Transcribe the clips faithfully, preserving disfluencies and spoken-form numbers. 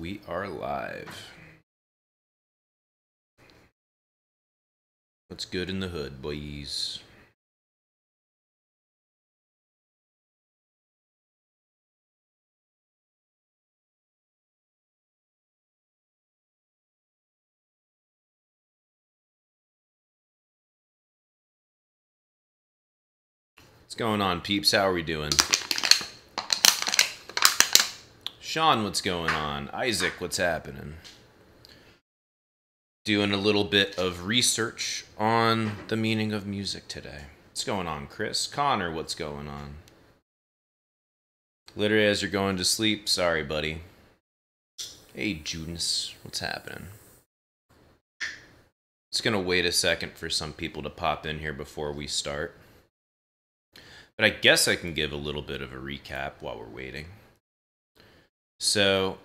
we are live. What's good in the hood, boys? What's going on, peeps? How are we doing? Sean, what's going on? Isaac, what's happening? Doing a little bit of research on the meaning of music today. What's going on, Chris? Connor, what's going on? Literally as you're going to sleep. Sorry, buddy. Hey, Judas, what's happening? It's gonna wait a second for some people to pop in here before we start. But I guess I can give a little bit of a recap while we're waiting. So,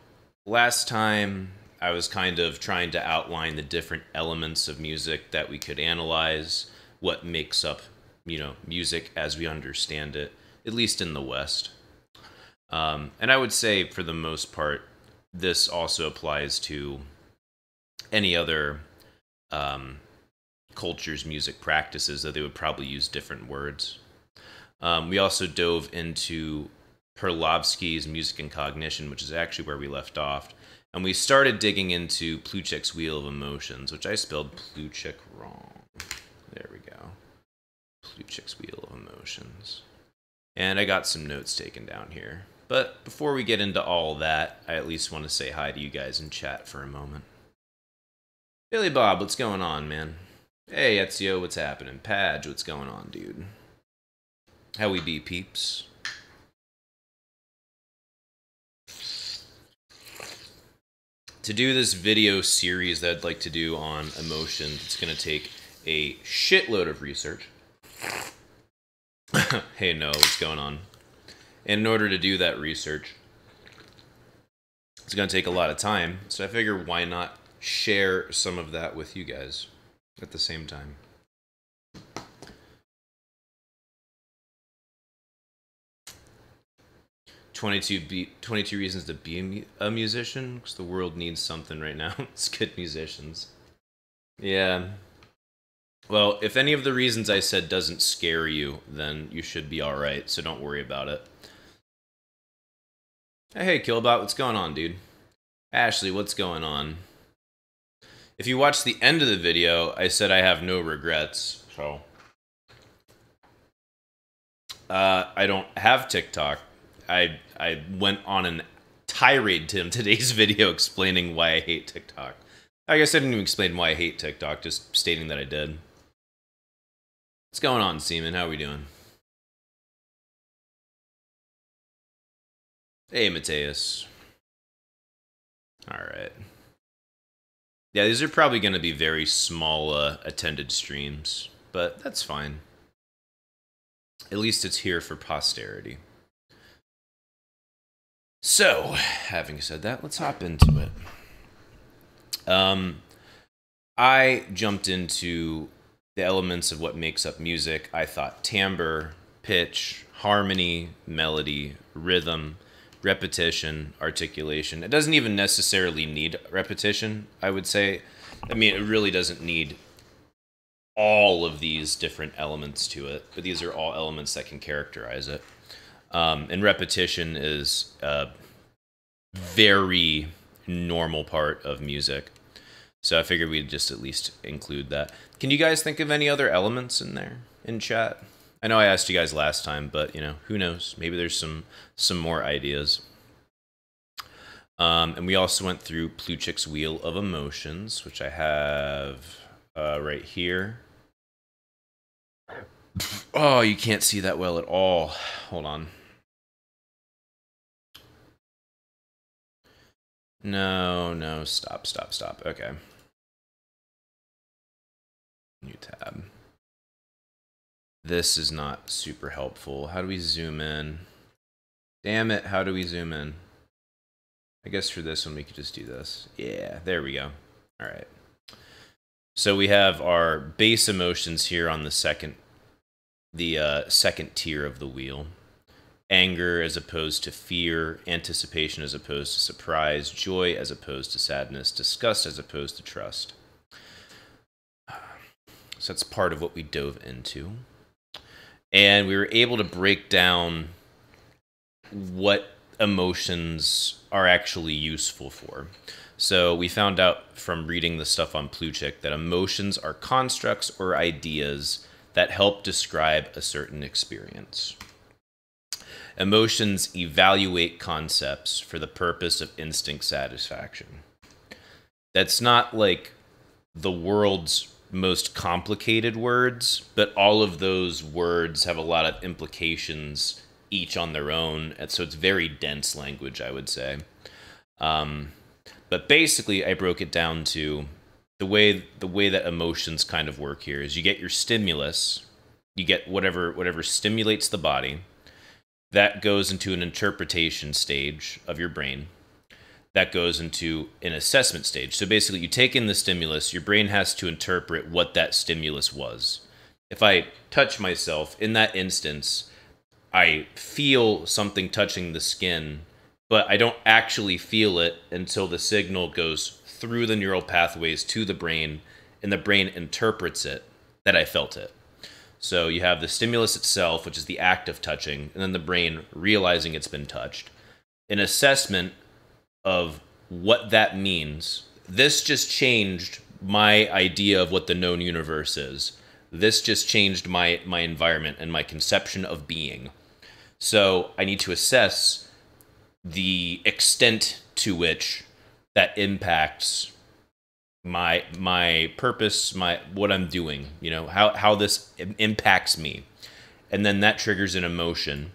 last time I was kind of trying to outline the different elements of music that we could analyze, what makes up, you know, music as we understand it, at least in the West. Um, and I would say, for the most part, this also applies to any other um, culture's music practices, though they would probably use different words. Um, we also dove into Perlovsky's Music and Cognition, which is actually where we left off. And we started digging into Plutchik's Wheel of Emotions, which I spelled Plutchik wrong. There we go. Plutchik's Wheel of Emotions. And I got some notes taken down here. But before we get into all that, I at least want to say hi to you guys in chat for a moment. Billy Bob, what's going on, man? Hey, Ezio, what's happening? Padge, what's going on, dude? How we be, peeps? To do this video series that I'd like to do on emotion, it's going to take a shitload of research. Hey, no, what's going on? And in order to do that research, it's going to take a lot of time. So I figure, why not share some of that with you guys at the same time? twenty-two, be, twenty-two reasons to be a, mu a musician, because the world needs something right now. It's good musicians. Yeah. Well, if any of the reasons I said doesn't scare you, then you should be all right, so don't worry about it. Hey, Killbot, what's going on, dude? Ashley, what's going on? If you watch the end of the video, I said I have no regrets, so... Uh, I don't have TikTok. I I went on an tirade to him today's video explaining why I hate TikTok. I guess I didn't even explain why I hate TikTok, just stating that I did. What's going on, Seaman? How are we doing? Hey, Mateus. Alright. Yeah, these are probably going to be very small uh, attended streams, but that's fine. At least it's here for posterity. So, having said that, let's hop into it. Um, I jumped into the elements of what makes up music. I thought timbre, pitch, harmony, melody, rhythm, repetition, articulation. It doesn't even necessarily need repetition, I would say. I mean, it really doesn't need all of these different elements to it, but these are all elements that can characterize it. Um, and repetition is a very normal part of music. So I figured we'd just at least include that. Can you guys think of any other elements in there, in chat? I know I asked you guys last time, but, you know, who knows? Maybe there's some, some more ideas. Um, and we also went through Plutchik's Wheel of Emotions, which I have uh, right here. Oh, you can't see that well at all. Hold on. No, no, stop, stop, stop. Okay. New tab. This is not super helpful. How do we zoom in? Damn it, how do we zoom in? I guess for this one we could just do this. Yeah, there we go. All right. So we have our base emotions here on the second, the uh, second tier of the wheel. anger as opposed to fear, anticipation as opposed to surprise, joy as opposed to sadness, disgust as opposed to trust. So that's part of what we dove into. And we were able to break down what emotions are actually useful for. So we found out from reading the stuff on Plutchik that emotions are constructs or ideas that help describe a certain experience. Emotions evaluate concepts for the purpose of instinct satisfaction. That's not like the world's most complicated words, but all of those words have a lot of implications, each on their own. And so it's very dense language, I would say. Um, but basically, I broke it down to the way the way that emotions kind of work here is you get your stimulus, you get whatever whatever stimulates the body. That goes into an interpretation stage of your brain. That goes into an assessment stage. So basically, you take in the stimulus, your brain has to interpret what that stimulus was. If I touch myself, in that instance, I feel something touching the skin, but I don't actually feel it until the signal goes through the neural pathways to the brain, and the brain interprets it that I felt it. So you have the stimulus itself, which is the act of touching, and then the brain realizing it's been touched. An assessment of what that means. This just changed my idea of what the known universe is. This just changed my, my environment and my conception of being. So I need to assess the extent to which that impacts my my purpose, my what I'm doing, you know, how, how this impacts me. And then that triggers an emotion.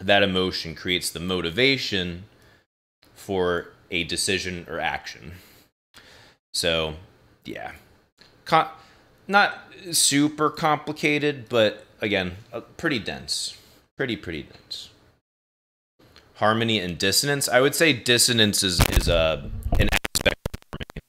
That emotion creates the motivation for a decision or action. So, yeah. Con not super complicated, but again, pretty dense. Pretty, pretty dense. Harmony and dissonance. I would say dissonance is, is uh, an aspect of harmony.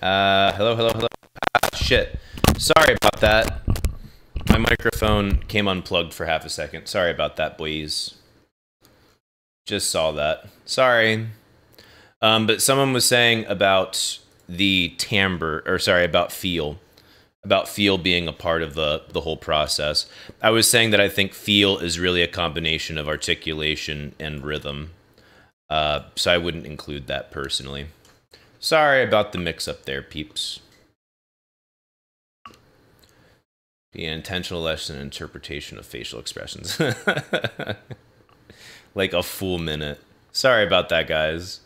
Uh, hello, hello, hello. Ah, shit. Sorry about that. My microphone came unplugged for half a second. Sorry about that, boys. Just saw that. Sorry. Um, but someone was saying about the timbre, or sorry, about feel, about feel being a part of the, the whole process. I was saying that I think feel is really a combination of articulation and rhythm. Uh, so I wouldn't include that personally. Sorry about the mix-up there, peeps. Be an intentional lesson in interpretation of facial expressions. Like a full minute. Sorry about that, guys.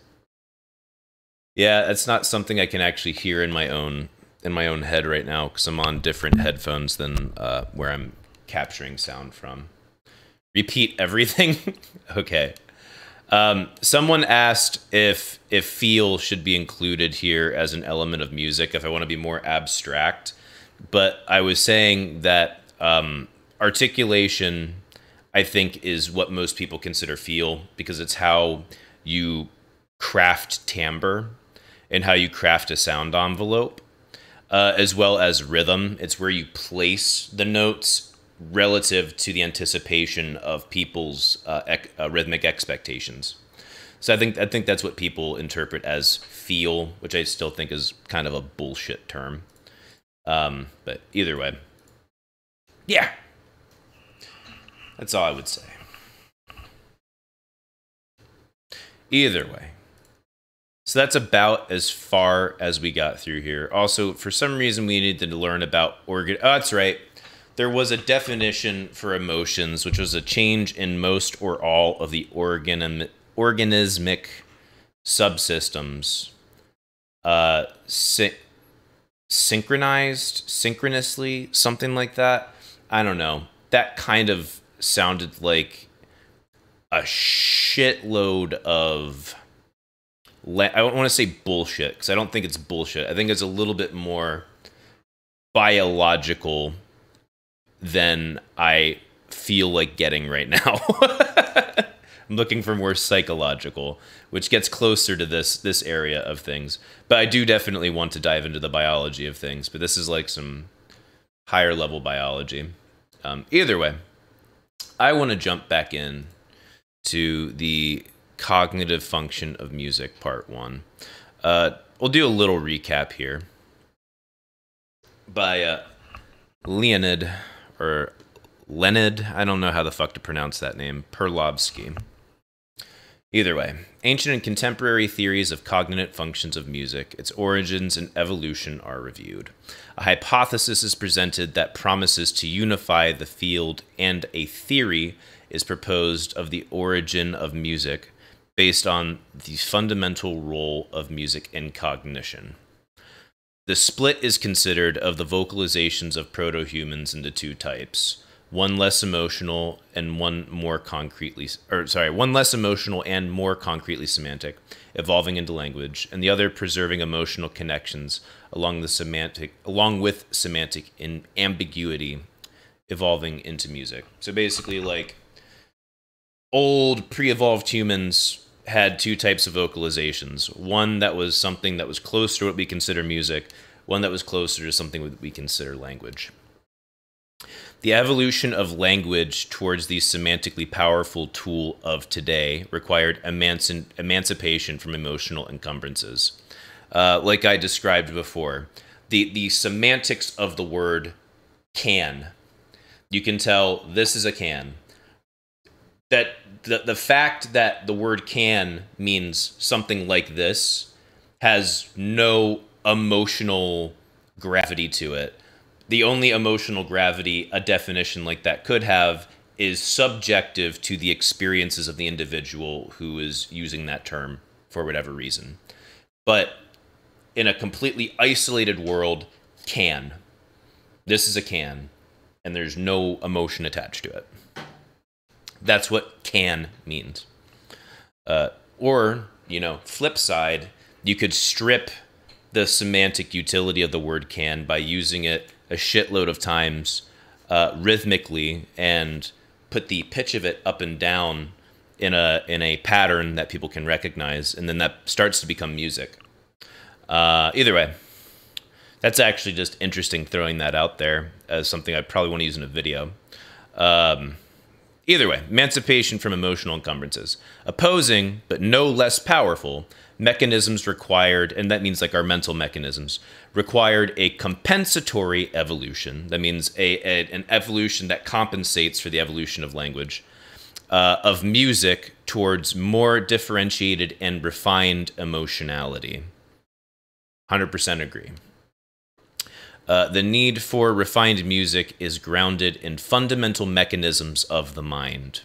Yeah, that's not something I can actually hear in my own in my own head right now because I'm on different headphones than uh, where I'm capturing sound from. Repeat everything? Okay. Um, someone asked if if feel should be included here as an element of music, if I want to be more abstract. But I was saying that um, articulation, I think, is what most people consider feel, because it's how you craft timbre and how you craft a sound envelope, uh, as well as rhythm. It's where you place the notes relative to the anticipation of people's uh, ec uh, rhythmic expectations. So I think I think that's what people interpret as feel, which I still think is kind of a bullshit term. Um, but either way, yeah, that's all I would say. Either way. So that's about as far as we got through here. Also, for some reason, we needed to learn about organ. Oh, that's right. There was a definition for emotions, which was a change in most or all of the organ organismic subsystems, uh, sy synchronized, synchronously, something like that. I don't know. That kind of sounded like a shitload of. I don't want to say bullshit, because I don't think it's bullshit. I think it's a little bit more biological than I feel like getting right now. I'm looking for more psychological, which gets closer to this this area of things. But I do definitely want to dive into the biology of things. But this is like some higher level biology. Um, either way, I want to jump back in to the cognitive function of music, part one. Uh, we'll do a little recap here by uh, Leonid, or Leonid, I don't know how the fuck to pronounce that name, Perlovsky. Either way, ancient and contemporary theories of cognitive functions of music, its origins and evolution are reviewed. A hypothesis is presented that promises to unify the field, and a theory is proposed of the origin of music, based on the fundamental role of music in cognition. The split is considered of the vocalizations of proto-humans into two types, one less emotional and one more concretely, or sorry, one less emotional and more concretely semantic, evolving into language, and the other preserving emotional connections along the semantic, along with semantic in ambiguity, evolving into music. So basically, like, old pre-evolved humans had two types of vocalizations. One that was something that was closer to what we consider music, one that was closer to something that we consider language. The evolution of language towards the semantically powerful tool of today required emanci emancipation from emotional encumbrances. Uh, like I described before, the, the semantics of the word can. You can tell this is a can. That the, the fact that the word can means something like this has no emotional gravity to it. The only emotional gravity a definition like that could have is subjective to the experiences of the individual who is using that term for whatever reason. But in a completely isolated world, can. This is a can, and there's no emotion attached to it. That's what can means. Uh, or, you know, flip side, you could strip the semantic utility of the word can by using it a shitload of times uh, rhythmically and put the pitch of it up and down in a, in a pattern that people can recognize, and then that starts to become music. Uh, either way, that's actually just interesting throwing that out there as something I probably want to use in a video. Um... Either way, emancipation from emotional encumbrances. Opposing, but no less powerful, mechanisms required, and that means like our mental mechanisms, required a compensatory evolution. That means a, a, an evolution that compensates for the evolution of language, uh, of music towards more differentiated and refined emotionality. one hundred percent agree. Uh, the need for refined music is grounded in fundamental mechanisms of the mind.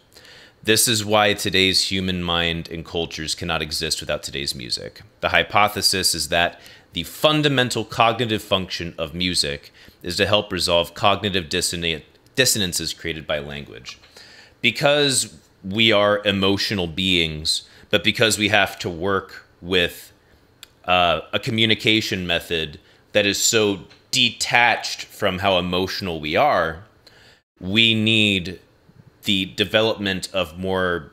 This is why today's human mind and cultures cannot exist without today's music. The hypothesis is that the fundamental cognitive function of music is to help resolve cognitive disson- dissonances created by language. Because we are emotional beings, but because we have to work with uh, a communication method that is so detached from how emotional we are, we need the development of more,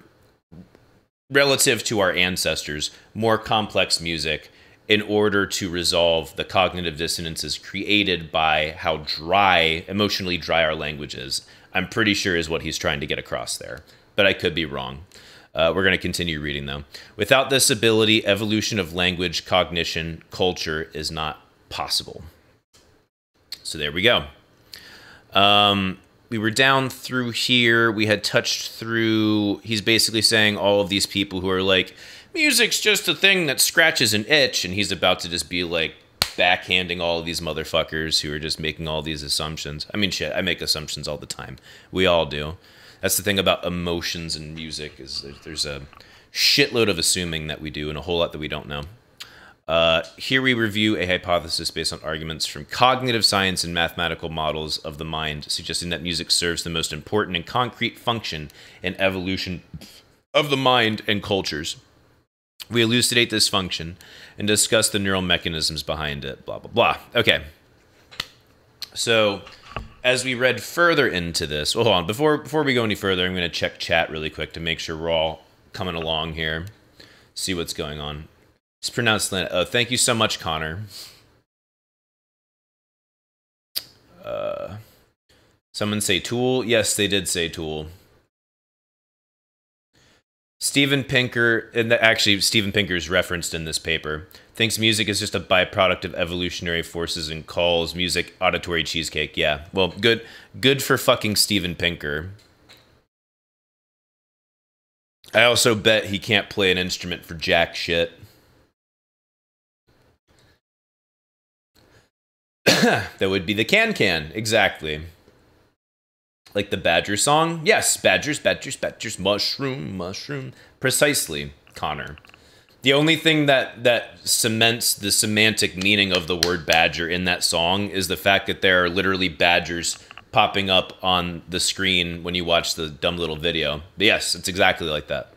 relative to our ancestors, more complex music in order to resolve the cognitive dissonances created by how dry, emotionally dry our language is. I'm pretty sure is what he's trying to get across there, but I could be wrong. Uh, we're going to continue reading though. Without this ability, evolution of language, cognition, culture is not possible. So there we go. Um, we were down through here. We had touched through, he's basically saying all of these people who are like, music's just a thing that scratches an itch, and he's about to just be like backhanding all of these motherfuckers who are just making all these assumptions. I mean, shit, I make assumptions all the time. We all do. That's the thing about emotions and music, is there's a shitload of assuming that we do and a whole lot that we don't know. Uh, here we review a hypothesis based on arguments from cognitive science and mathematical models of the mind, suggesting that music serves the most important and concrete function in evolution of the mind and cultures. We elucidate this function and discuss the neural mechanisms behind it, blah, blah, blah. Okay. So as we read further into this, well, hold on. Before, before we go any further, I'm going to check chat really quick to make sure we're all coming along here, see what's going on. It's pronounced Lana. Oh, thank you so much, Connor. Uh, someone say tool. Yes, they did say tool. Steven Pinker, and actually Steven Pinker is referenced in this paper, thinks music is just a byproduct of evolutionary forces and calls music auditory cheesecake. Yeah, well, good good for fucking Steven Pinker. I also bet he can't play an instrument for jack shit. That would be the can-can, exactly. Like the Badger song? Yes, Badgers, Badgers, Badgers, Mushroom, Mushroom. Precisely, Connor. The only thing that, that cements the semantic meaning of the word Badger in that song is the fact that there are literally Badgers popping up on the screen when you watch the dumb little video. But yes, it's exactly like that.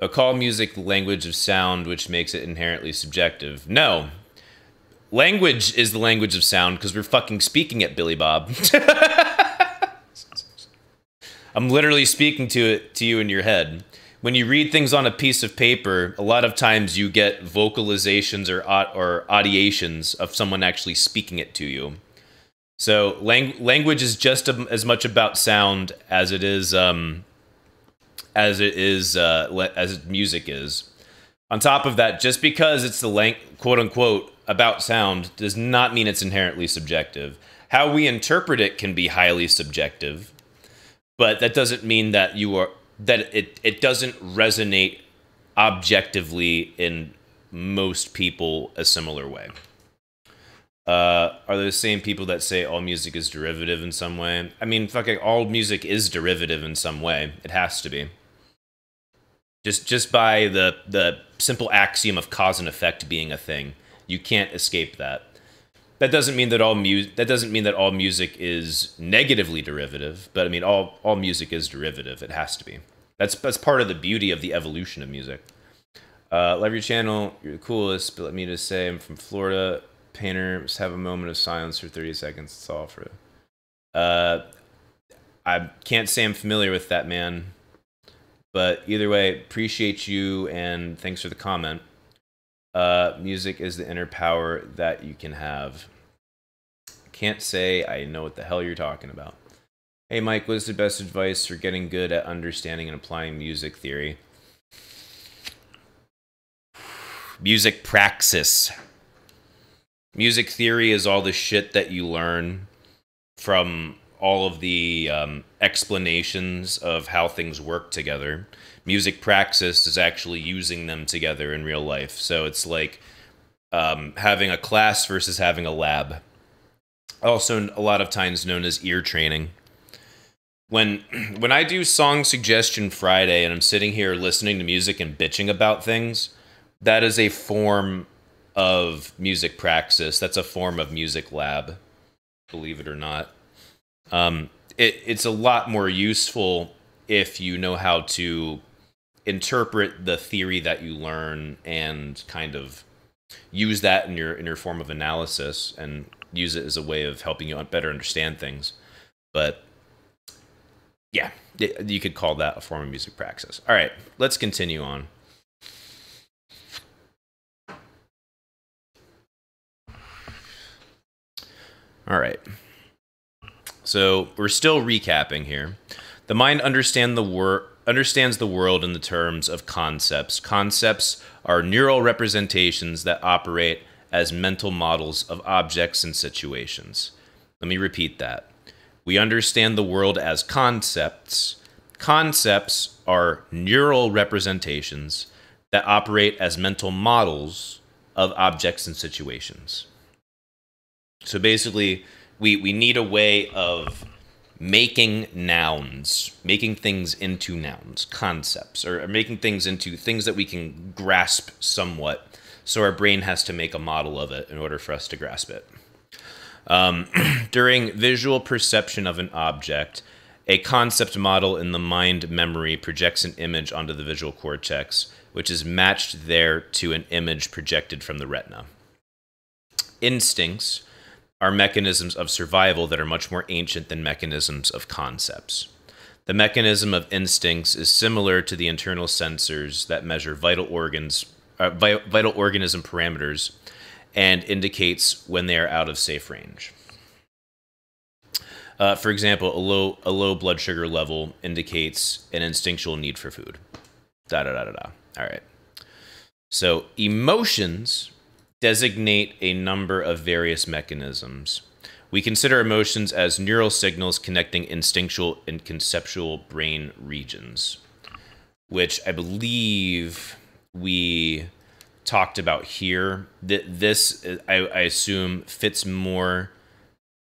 A call music language of sound, which makes it inherently subjective. No. Language is the language of sound because we're fucking speaking it, Billy Bob. I'm literally speaking to it to you in your head. When you read things on a piece of paper, a lot of times you get vocalizations or or audiations of someone actually speaking it to you. So lang language is just as much about sound as it is um, as it is uh, as music is. On top of that, just because it's the lang quote unquote about sound does not mean it's inherently subjective. How we interpret it can be highly subjective. But that doesn't mean that you are that it it doesn't resonate objectively in most people a similar way. Uh, are those same people that say all music is derivative in some way? I mean, fucking all music is derivative in some way. It has to be. Just just by the the simple axiom of cause and effect being a thing, you can't escape that. That doesn't mean that all mu that doesn't mean that all music is negatively derivative, but I mean all all music is derivative. It has to be. That's that's part of the beauty of the evolution of music. Uh, love your channel. You're the coolest. But let me just say, I'm from Florida. Painter, just have a moment of silence for thirty seconds. It's all for it. Uh, I can't say I'm familiar with that man, but either way, appreciate you and thanks for the comment. Uh, music is the inner power that you can have. Can't say I know what the hell you're talking about. Hey Mike, what's the best advice for getting good at understanding and applying music theory? Music praxis. Music theory is all the shit that you learn from all of the um, explanations of how things work together. Music praxis is actually using them together in real life. So it's like um, having a class versus having a lab. Also, a lot of times known as ear training. When, when I do Song Suggestion Friday and I'm sitting here listening to music and bitching about things, that is a form of music praxis. That's a form of music lab, believe it or not. Um, it, it's a lot more useful if you know how to interpret the theory that you learn and kind of use that in your in your form of analysis and use it as a way of helping you better understand things. But yeah, you could call that a form of music praxis. All right, let's continue on. All right. So we're still recapping here. The mind understand the wor- understands the world in the terms of concepts. Concepts are neural representations that operate as mental models of objects and situations. Let me repeat that. We understand the world as concepts. Concepts are neural representations that operate as mental models of objects and situations. So basically, we, we need a way of making nouns, making things into nouns, concepts, or making things into things that we can grasp somewhat. So our brain has to make a model of it in order for us to grasp it. Um, during visual perception of an object, a concept model in the mind memory projects an image onto the visual cortex, which is matched there to an image projected from the retina. Instincts are mechanisms of survival that are much more ancient than mechanisms of concepts. The mechanism of instincts is similar to the internal sensors that measure vital organs, uh, vital organism parameters, and indicates when they are out of safe range. Uh, for example, a low, a low blood sugar level indicates an instinctual need for food. Da da da da da. All right. So emotions designate a number of various mechanisms. We consider emotions as neural signals connecting instinctual and conceptual brain regions, which I believe we talked about here. This, I, I assume, fits more.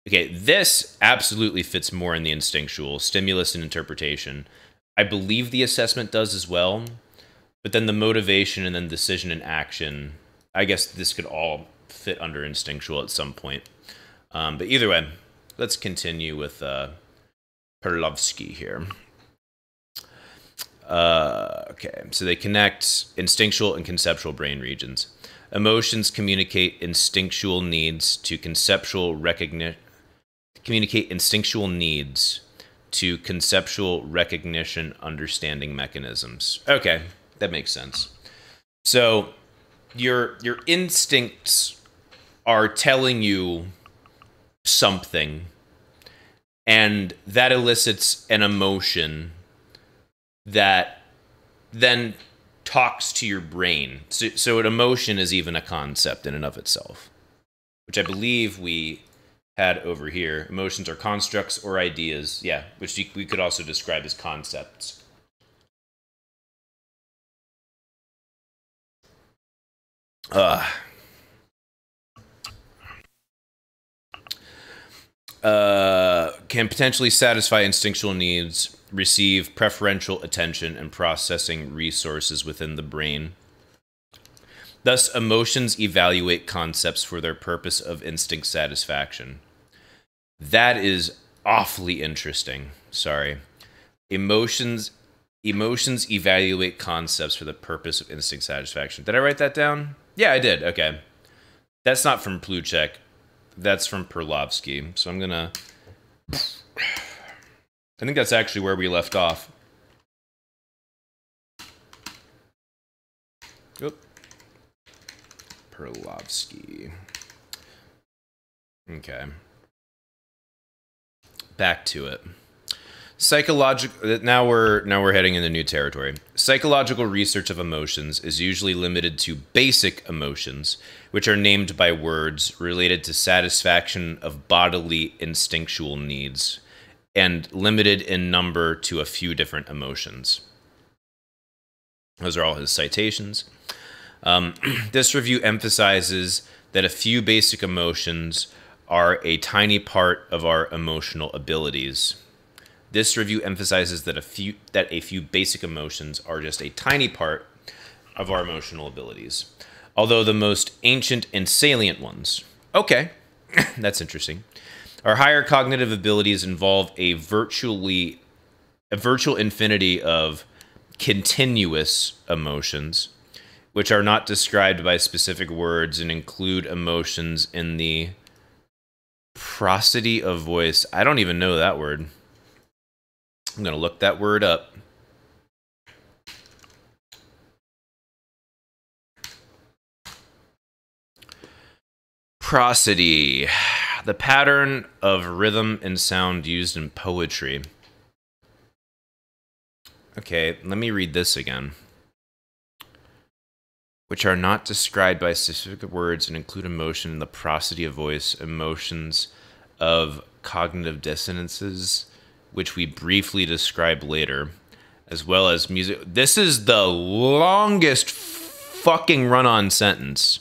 Okay, this absolutely fits more in the instinctual, stimulus and interpretation. I believe the assessment does as well, but then the motivation and then decision and action, I guess this could all fit under instinctual at some point. Um, but either way, let's continue with uh, Perlovsky here. Uh, okay, so they connect instinctual and conceptual brain regions. Emotions communicate instinctual needs to conceptual recognition. Communicate instinctual needs to conceptual recognition understanding mechanisms. Okay, that makes sense. So your your instincts are telling you something, and that elicits an emotion that then talks to your brain. So, so an emotion is even a concept in and of itself, which I believe we had over here. Emotions are constructs or ideas, yeah, which we could also describe as concepts. Uh, uh, can potentially satisfy instinctual needs, receive preferential attention, and processing resources within the brain. Thus, emotions evaluate concepts for their purpose of instinct satisfaction. That is awfully interesting. Sorry. Emotions, emotions evaluate concepts for the purpose of instinct satisfaction. Did I write that down? Yeah, I did. Okay. That's not from Plutchik. That's from Perlovsky. So I'm going to... I think that's actually where we left off. Oop. Perlovsky. Okay. Back to it. Psychological, now we're now we're heading into new territory. Psychological research of emotions is usually limited to basic emotions, which are named by words related to satisfaction of bodily instinctual needs, and limited in number to a few different emotions. Those are all his citations. Um, this review emphasizes that a few basic emotions are a tiny part of our emotional abilities. This review emphasizes that a few that a few basic emotions are just a tiny part of our emotional abilities, although the most ancient and salient ones. Okay, that's interesting. Our higher cognitive abilities involve a virtually a virtual infinity of continuous emotions, which are not described by specific words and include emotions in the prosody of voice. I don't even know that word. I'm going to look that word up. Prosody, the pattern of rhythm and sound used in poetry. Okay, let me read this again. Which are not described by specific words and include emotion, the prosody of voice, emotions of cognitive dissonances, which we briefly describe later, as well as music. This is the longest fucking run-on sentence.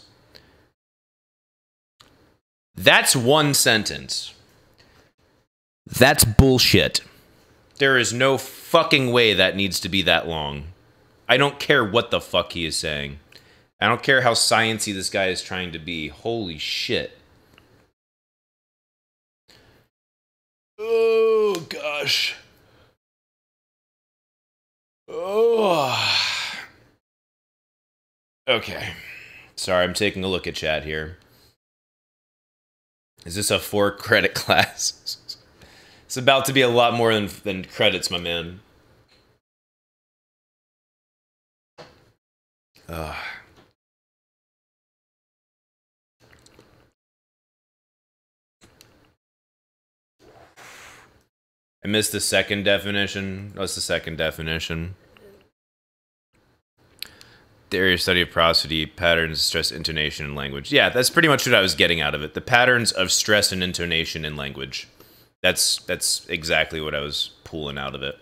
That's one sentence. That's bullshit. There is no fucking way that needs to be that long. I don't care what the fuck he is saying. I don't care how science-y this guy is trying to be. Holy shit. Oh, gosh. Oh. Okay. Sorry, I'm taking a look at chat here. Is this a four-credit class? It's about to be a lot more than, than credits, my man. Ugh. I missed the second definition. What's the second definition? The area of study of prosody, patterns of stress, intonation, and language. Yeah, that's pretty much what I was getting out of it. The patterns of stress and intonation in language. That's that's exactly what I was pulling out of it.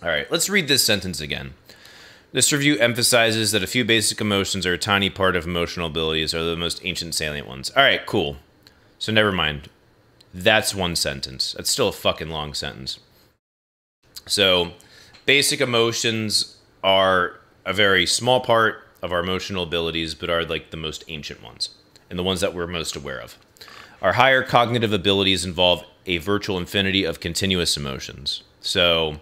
All right, let's read this sentence again. This review emphasizes that a few basic emotions are a tiny part of emotional abilities, are the most ancient salient ones. All right, cool. So never mind. That's one sentence. That's still a fucking long sentence. So, basic emotions are a very small part of our emotional abilities, but are like the most ancient ones, and the ones that we're most aware of. Our higher cognitive abilities involve a virtual infinity of continuous emotions. So,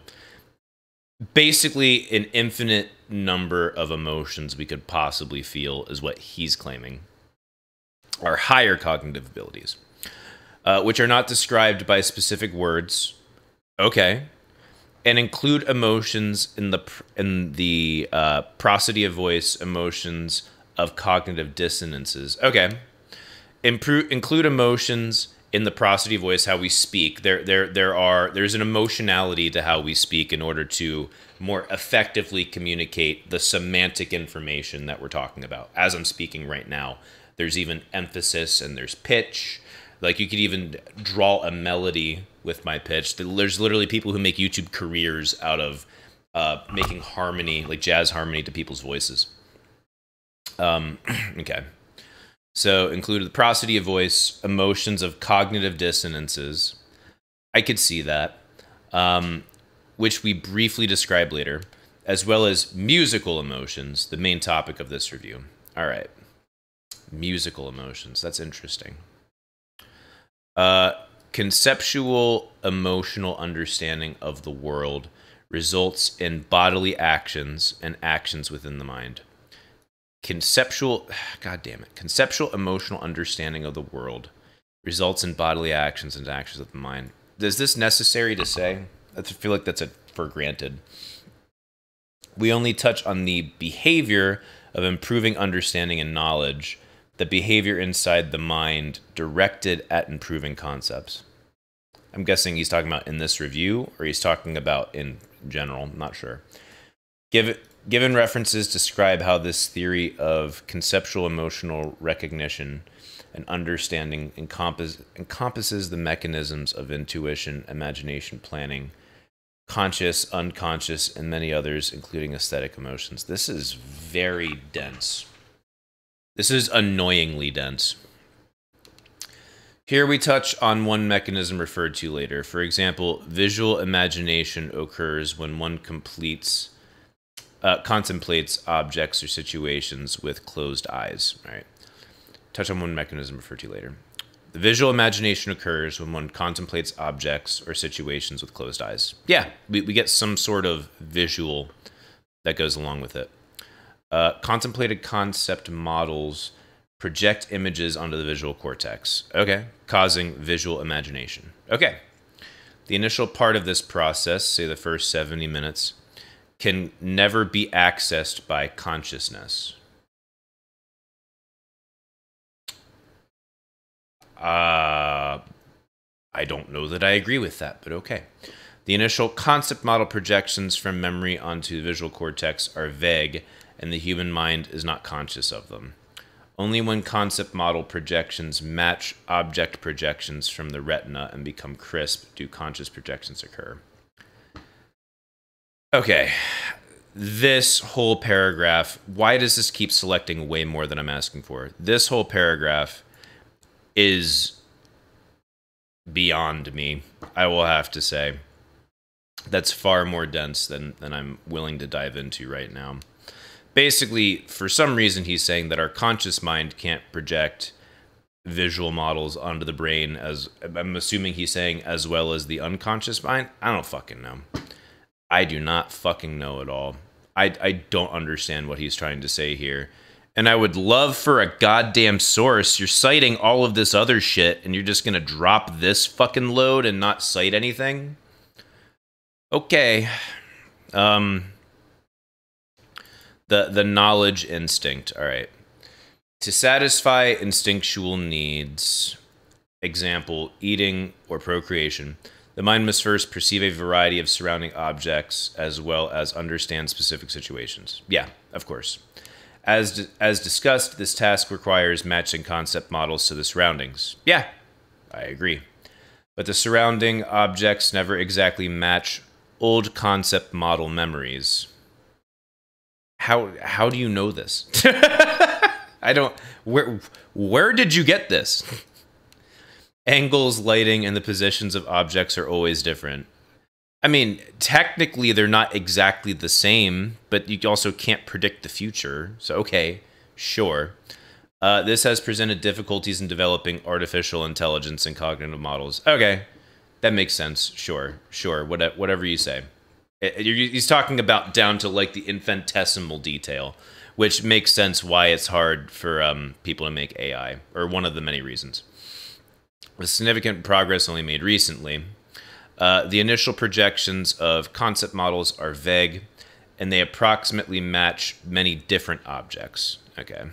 basically, an infinite number of emotions we could possibly feel is what he's claiming. Our higher cognitive abilities. Uh, which are not described by specific words, okay, and include emotions in the in the uh, prosody of voice, emotions of cognitive dissonances, okay, Impro include emotions in the prosody of voice, how we speak. There, there, there are there's an emotionality to how we speak in order to more effectively communicate the semantic information that we're talking about. As I'm speaking right now, there's even emphasis and there's pitch. Like, you could even draw a melody with my pitch. There's literally people who make YouTube careers out of uh, making harmony, like jazz harmony, to people's voices. Um, okay. So, included the prosody of voice, emotions of cognitive dissonances. I could see that. Um, which we briefly describe later. As well as musical emotions, the main topic of this review. All right. Musical emotions. That's interesting. Uh, conceptual emotional understanding of the world results in bodily actions and actions within the mind. Conceptual, God damn it. Conceptual emotional understanding of the world results in bodily actions and actions of the mind. Is this necessary to say? I feel like that's a for granted. We only touch on the behavior of improving understanding and knowledge. The behavior inside the mind directed at improving concepts. I'm guessing he's talking about in this review, or he's talking about in general. I'm not sure. Give, given references describe how this theory of conceptual emotional recognition and understanding encompass, encompasses the mechanisms of intuition, imagination, planning, conscious, unconscious, and many others, including aesthetic emotions. This is very dense. This is annoyingly dense. Here we touch on one mechanism referred to later. For example, visual imagination occurs when one completes, uh, contemplates objects or situations with closed eyes. All right. Touch on one mechanism referred to later. The visual imagination occurs when one contemplates objects or situations with closed eyes. Yeah, we, we get some sort of visual that goes along with it. Uh, contemplated concept models project images onto the visual cortex. Okay, causing visual imagination. Okay, the initial part of this process, say the first seventy minutes, can never be accessed by consciousness. Uh, I don't know that I agree with that, but okay. The initial concept model projections from memory onto the visual cortex are vague, and the human mind is not conscious of them. Only when concept model projections match object projections from the retina and become crisp do conscious projections occur. Okay, this whole paragraph, why does this keep selecting way more than I'm asking for? This whole paragraph is beyond me, I will have to say. That's far more dense than, than I'm willing to dive into right now. Basically, for some reason, he's saying that our conscious mind can't project visual models onto the brain, as I'm assuming he's saying, as well as the unconscious mind. I don't fucking know. I do not fucking know at all. I, I don't understand what he's trying to say here. And I would love for a goddamn source. You're citing all of this other shit, and you're just going to drop this fucking load and not cite anything? Okay. Um... The, the knowledge instinct, all right. To satisfy instinctual needs, example, eating or procreation, the mind must first perceive a variety of surrounding objects as well as understand specific situations. Yeah, of course. As, as discussed, this task requires matching concept models to the surroundings. Yeah, I agree. But the surrounding objects never exactly match old concept model memories. How how do you know this? I don't... Where, where did you get this? Angles, lighting, and the positions of objects are always different. I mean, technically, they're not exactly the same, but you also can't predict the future. So, okay, sure. Uh, this has presented difficulties in developing artificial intelligence and cognitive models. Okay, that makes sense. Sure, sure, what, whatever you say. He's talking about down to, like, the infinitesimal detail, which makes sense why it's hard for um, people to make A I, or one of the many reasons. With significant progress only made recently, uh, the initial projections of concept models are vague, and they approximately match many different objects. Okay.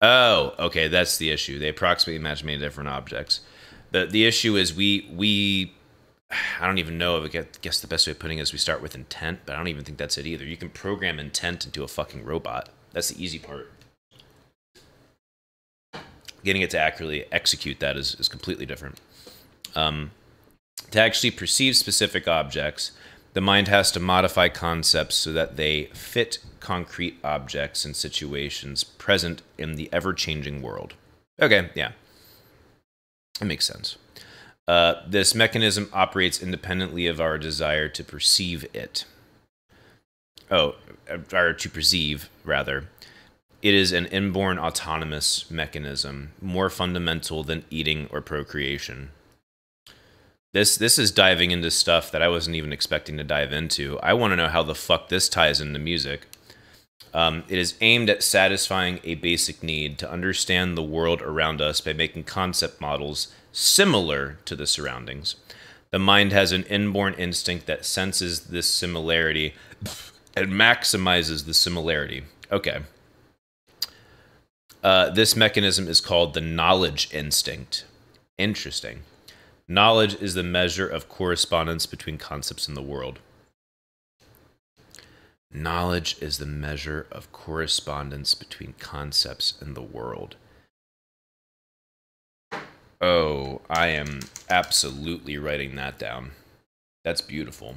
Oh, okay, that's the issue. They approximately match many different objects. The, the issue is we... we I don't even know. I guess the best way of putting it is we start with intent, but I don't even think that's it either. You can program intent into a fucking robot. That's the easy part. Getting it to accurately execute that is, is completely different. Um, to actually perceive specific objects, the mind has to modify concepts so that they fit concrete objects and situations present in the ever-changing world. Okay, yeah. That makes sense. Uh, this mechanism operates independently of our desire to perceive it. Oh, or to perceive, rather. It is an inborn autonomous mechanism, more fundamental than eating or procreation. This, this is diving into stuff that I wasn't even expecting to dive into. I want to know how the fuck this ties into music. Um, it is aimed at satisfying a basic need to understand the world around us by making concept models similar to the surroundings. The mind has an inborn instinct that senses this similarity and maximizes the similarity. Okay. Uh, this mechanism is called the knowledge instinct. Interesting. Knowledge is the measure of correspondence between concepts in the world. Knowledge is the measure of correspondence between concepts in the world. Oh, I am absolutely writing that down. That's beautiful.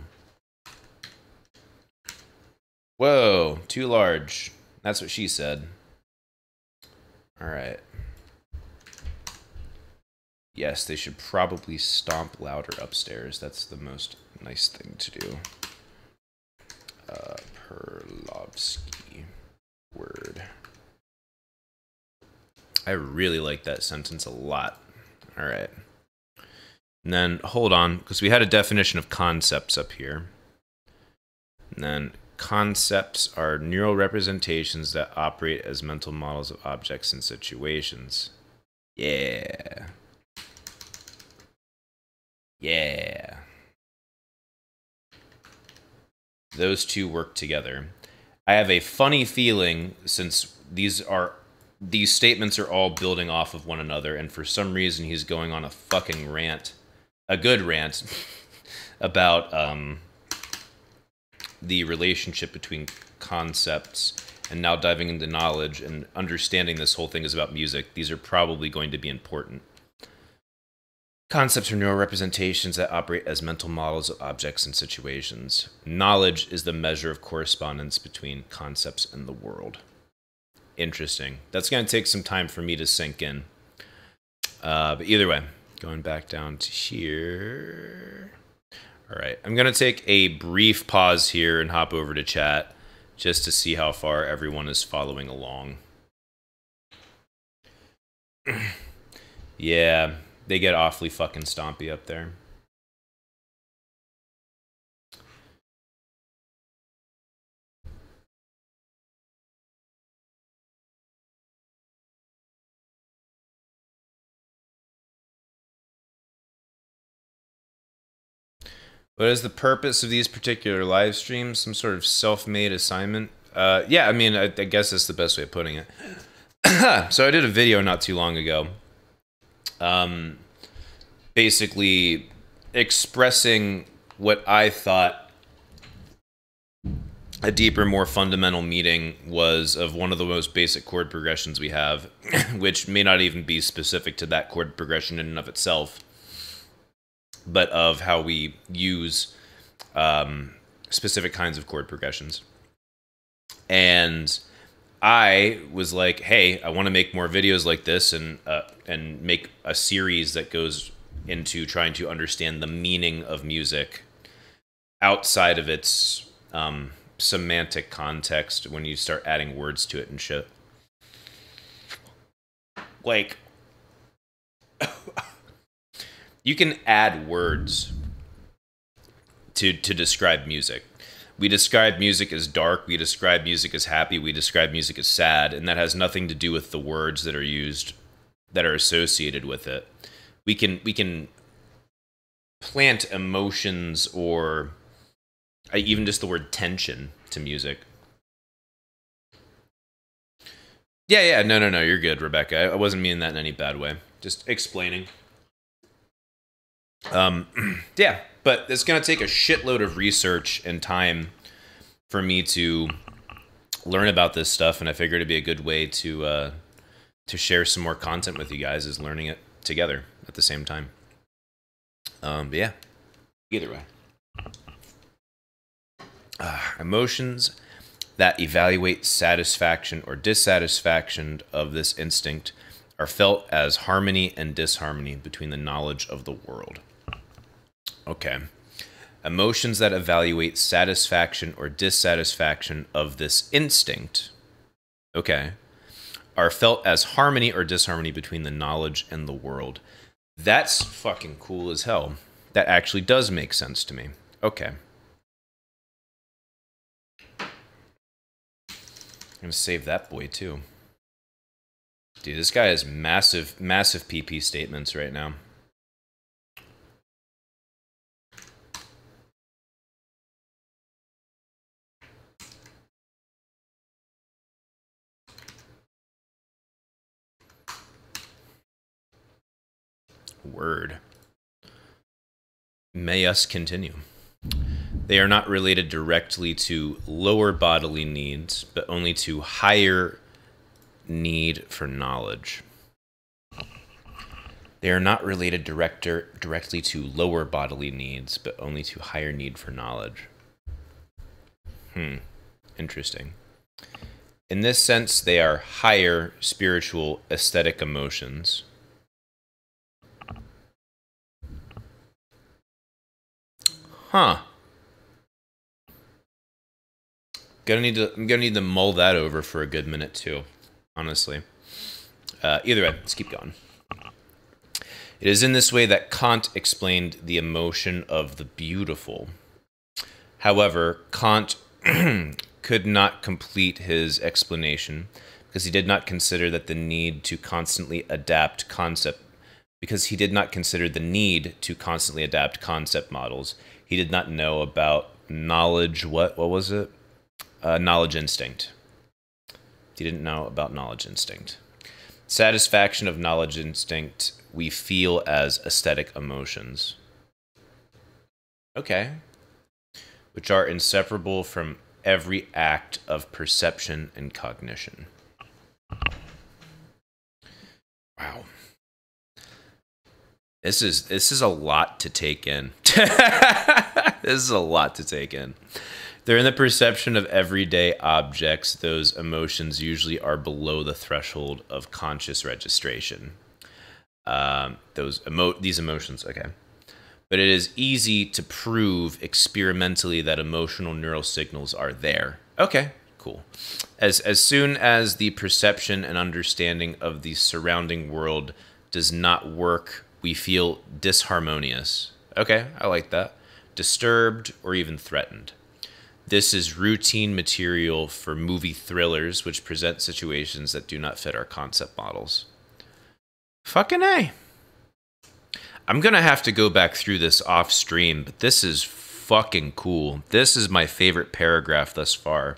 Whoa, too large. That's what she said. All right. Yes, they should probably stomp louder upstairs. That's the most nice thing to do. Uh, Perlovsky word. I really like that sentence a lot. All right. And then, hold on, because we had a definition of concepts up here. And then concepts are neural representations that operate as mental models of objects and situations. Yeah. Yeah. Those two work together. I have a funny feeling, since these are these statements are all building off of one another, and for some reason he's going on a fucking rant. A good rant about um, the relationship between concepts, and now diving into knowledge and understanding this whole thing is about music. These are probably going to be important. Concepts are neural representations that operate as mental models of objects and situations. Knowledge is the measure of correspondence between concepts and the world. Interesting. That's going to take some time for me to sink in. Uh, but either way, going back down to here. All right, I'm going to take a brief pause here and hop over to chat just to see how far everyone is following along. Yeah, they get awfully fucking stompy up there. What is the purpose of these particular live streams? Some sort of self-made assignment? Uh, yeah, I mean, I, I guess that's the best way of putting it. So I did a video not too long ago, um, basically expressing what I thought a deeper, more fundamental meaning was of one of the most basic chord progressions we have, which may not even be specific to that chord progression in and of itself, but of how we use um, specific kinds of chord progressions. And I was like, hey, I want to make more videos like this and, uh, and make a series that goes into trying to understand the meaning of music outside of its um, semantic context when you start adding words to it and shit. Like... You can add words to to describe music. We describe music as dark, we describe music as happy, we describe music as sad, and that has nothing to do with the words that are used, that are associated with it. We can we can plant emotions or even just the word tension to music. Yeah, yeah, no, no, no, you're good, Rebecca. I wasn't meaning that in any bad way. Just explaining. Um, yeah, but it's going to take a shitload of research and time for me to learn about this stuff, and I figured it'd be a good way to uh, to share some more content with you guys is learning it together at the same time. Um, but yeah, either way. Uh, emotions that evaluate satisfaction or dissatisfaction of this instinct are felt as harmony and disharmony between the knowledge of the world. Okay. Emotions that evaluate satisfaction or dissatisfaction of this instinct, okay, are felt as harmony or disharmony between the knowledge and the world. That's fucking cool as hell. That actually does make sense to me. Okay. I'm gonna save that boy too. Dude, this guy has massive, massive P P statements right now. Word. May us continue. They are not related directly to lower bodily needs, but only to higher need for knowledge. They are not related director, directly to lower bodily needs, but only to higher need for knowledge. Hmm. Interesting. In this sense, they are higher spiritual aesthetic emotions. Huh. Gonna need to, I'm gonna need to mull that over for a good minute too. Honestly. Uh, either way, let's keep going. It is in this way that Kant explained the emotion of the beautiful. However, Kant could not complete his explanation because he did not consider that the need to constantly adapt concept because he did not consider the need to constantly adapt concept models. He did not know about knowledge, what what was it? Uh, knowledge instinct. He didn't know about knowledge instinct. Satisfaction of knowledge instinct we feel as aesthetic emotions. Okay. Which are inseparable from every act of perception and cognition. Wow. This is this is a lot to take in. This is a lot to take in. They're in the perception of everyday objects. Those emotions usually are below the threshold of conscious registration. Um, those emo these emotions, okay. But it is easy to prove experimentally that emotional neural signals are there. Okay, cool. As, as soon as the perception and understanding of the surrounding world does not work, we feel disharmonious. Okay, I like that. Disturbed or even threatened. This is routine material for movie thrillers, which present situations that do not fit our concept models. Fucking A. I'm going to have to go back through this off stream, but this is fucking cool. This is my favorite paragraph thus far.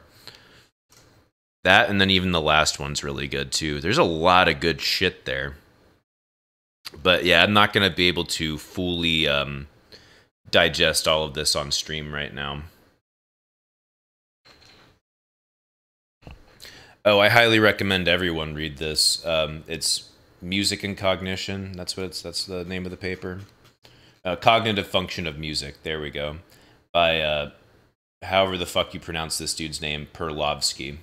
That and then even the last one's really good too. There's a lot of good shit there. But yeah, I'm not going to be able to fully um, digest all of this on stream right now. Oh, I highly recommend everyone read this. Um, it's... Music and Cognition, that's what it's, that's the name of the paper. Uh, Cognitive Function of Music, there we go. By, uh, however the fuck you pronounce this dude's name, Perlovsky.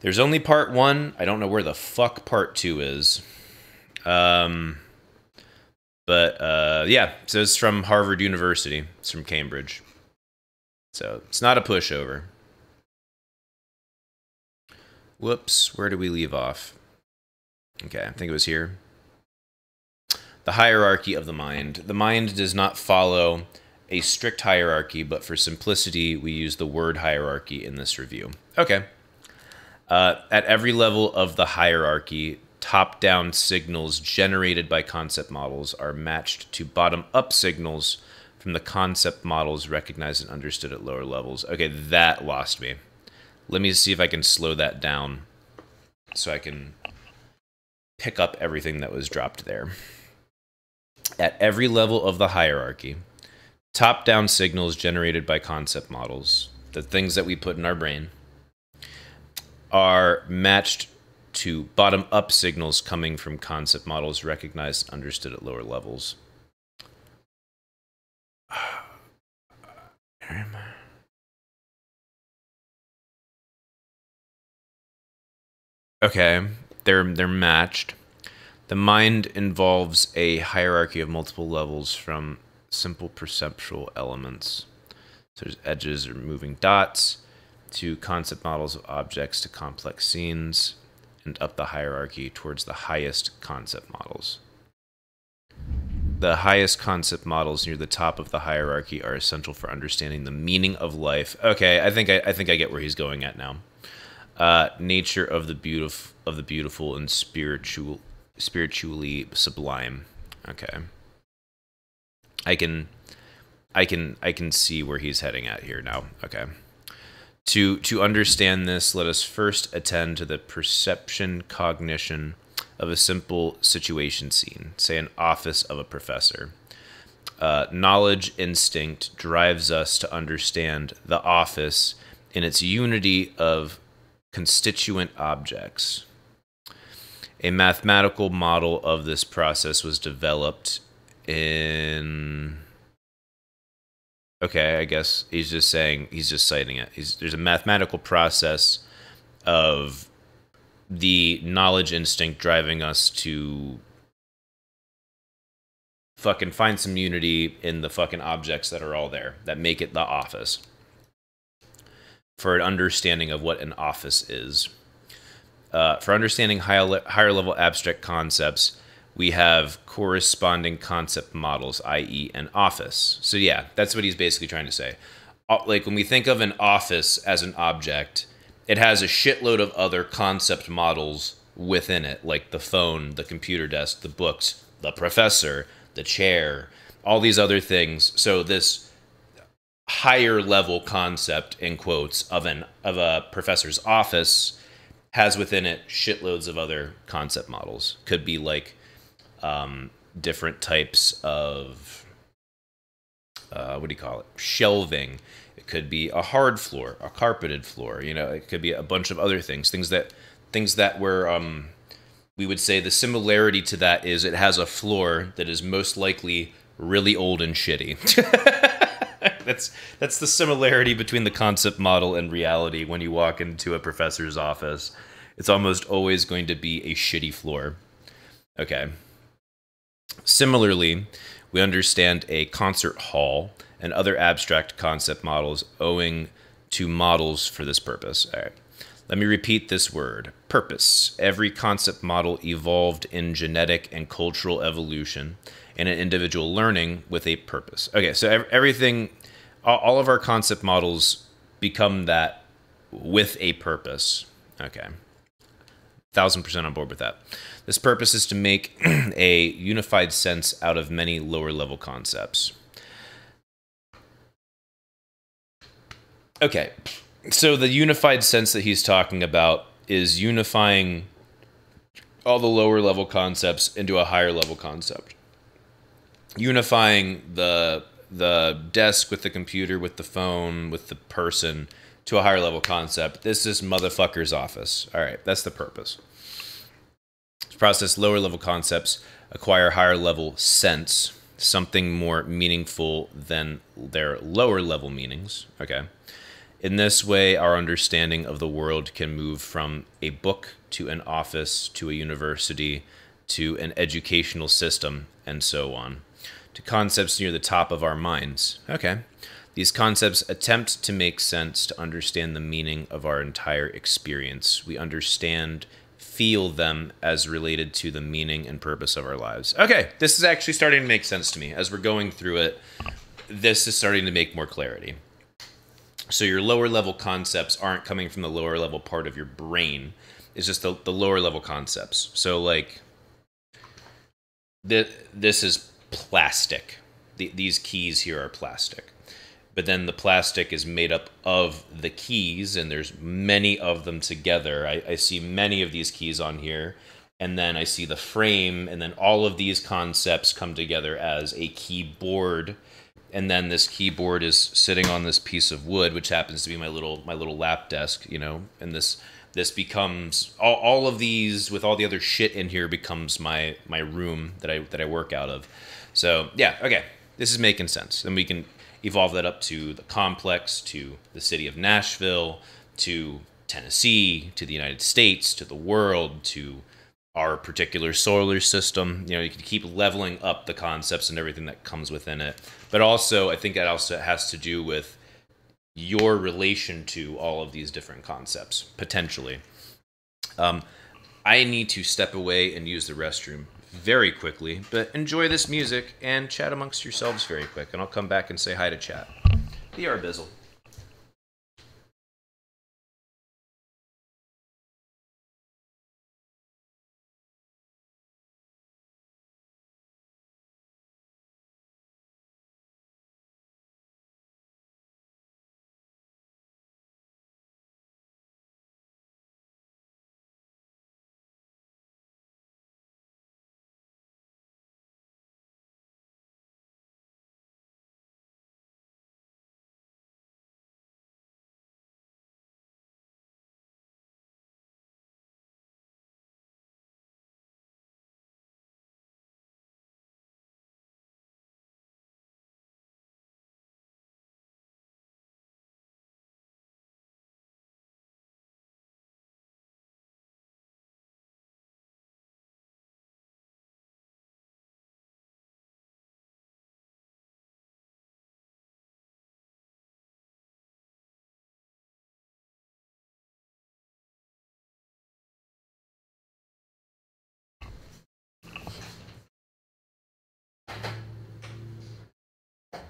There's only part one. I don't know where the fuck part two is. Um, but, uh, yeah, so it's from Harvard University. It's from Cambridge. So it's not a pushover. Whoops, where do we leave off? Okay, I think it was here. The hierarchy of the mind. The mind does not follow a strict hierarchy, but for simplicity, we use the word hierarchy in this review. Okay. Uh, at every level of the hierarchy, top-down signals generated by concept models are matched to bottom-up signals from the concept models recognized and understood at lower levels. Okay, that lost me. Let me see if I can slow that down so I can... pick up everything that was dropped there. At every level of the hierarchy, top-down signals generated by concept models, the things that we put in our brain, are matched to bottom-up signals coming from concept models recognized and understood at lower levels. Where am I? Okay. They're, they're matched. The mind involves a hierarchy of multiple levels from simple perceptual elements. So there's edges or moving dots to concept models of objects to complex scenes and up the hierarchy towards the highest concept models. The highest concept models near the top of the hierarchy are essential for understanding the meaning of life. Okay, I think I, I think I get where he's going at now. Uh, nature of the beautiful, of the beautiful and spiritual, spiritually sublime. Okay, I can, I can, I can see where he's heading at here now. Okay, to to understand this, let us first attend to the perception cognition of a simple situation scene, say an office of a professor. Uh, knowledge instinct drives us to understand the office in its unity of constituent objects. A mathematical model of this process was developed in... Okay, I guess he's just saying, he's just citing it. He's, there's a mathematical process of the knowledge instinct driving us to fucking find some unity in the fucking objects that are all there, that make it the office. For an understanding of what an office is. Uh, for understanding high le- higher level abstract concepts, we have corresponding concept models, that is an office. So yeah, that's what he's basically trying to say. Like when we think of an office as an object, it has a shitload of other concept models within it, like the phone, the computer desk, the books, the professor, the chair, all these other things. So this higher level concept, in quotes, of an of a professor's office has within it shitloads of other concept models. Could be like um, different types of, uh, what do you call it? Shelving. It could be a hard floor, a carpeted floor. You know, it could be a bunch of other things, things that things that were, um, we would say the similarity to that is it has a floor that is most likely really old and shitty. that's that's the similarity between the concept model and reality. When you walk into a professor's office, it's almost always going to be a shitty floor. Okay. Similarly, we understand a concert hall and other abstract concept models owing to models for this purpose. All right. Let me repeat this word, purpose. Every concept model evolved in genetic and cultural evolution and in individual learning with a purpose. Okay, so everything, all of our concept models become that with a purpose. Okay, thousand percent on board with that. This purpose is to make a unified sense out of many lower level concepts. Okay. So the unified sense that he's talking about is unifying all the lower level concepts into a higher level concept. Unifying the the desk with the computer, with the phone, with the person to a higher level concept. This is motherfucker's office. All right, that's the purpose. This process lower level concepts acquire higher level sense, something more meaningful than their lower level meanings. Okay. In this way, our understanding of the world can move from a book to an office to a university to an educational system and so on, to concepts near the top of our minds. Okay. These concepts attempt to make sense, to understand the meaning of our entire experience. We understand, feel them as related to the meaning and purpose of our lives. Okay, this is actually starting to make sense to me. As we're going through it, this is starting to make more clarity. So your lower level concepts aren't coming from the lower level part of your brain. It's just the, the lower level concepts. So like th this is plastic. The, these keys here are plastic. But then the plastic is made up of the keys, and there's many of them together. I, I see many of these keys on here, and then I see the frame, and then all of these concepts come together as a keyboard. And then this keyboard is sitting on this piece of wood, which happens to be my little my little lap desk, you know. And this this becomes all, all of these with all the other shit in here becomes my my room that I that I work out of. So yeah, okay, this is making sense, and we can evolve that up to the complex, to the city of Nashville, to Tennessee, to the United States, to the world, to our particular solar system. You know, you can keep leveling up the concepts and everything that comes within it. But also, I think that also has to do with your relation to all of these different concepts, potentially. Um, I need to step away and use the restroom very quickly, but enjoy this music and chat amongst yourselves very quick, and I'll come back and say hi to chat. B R Bizzle.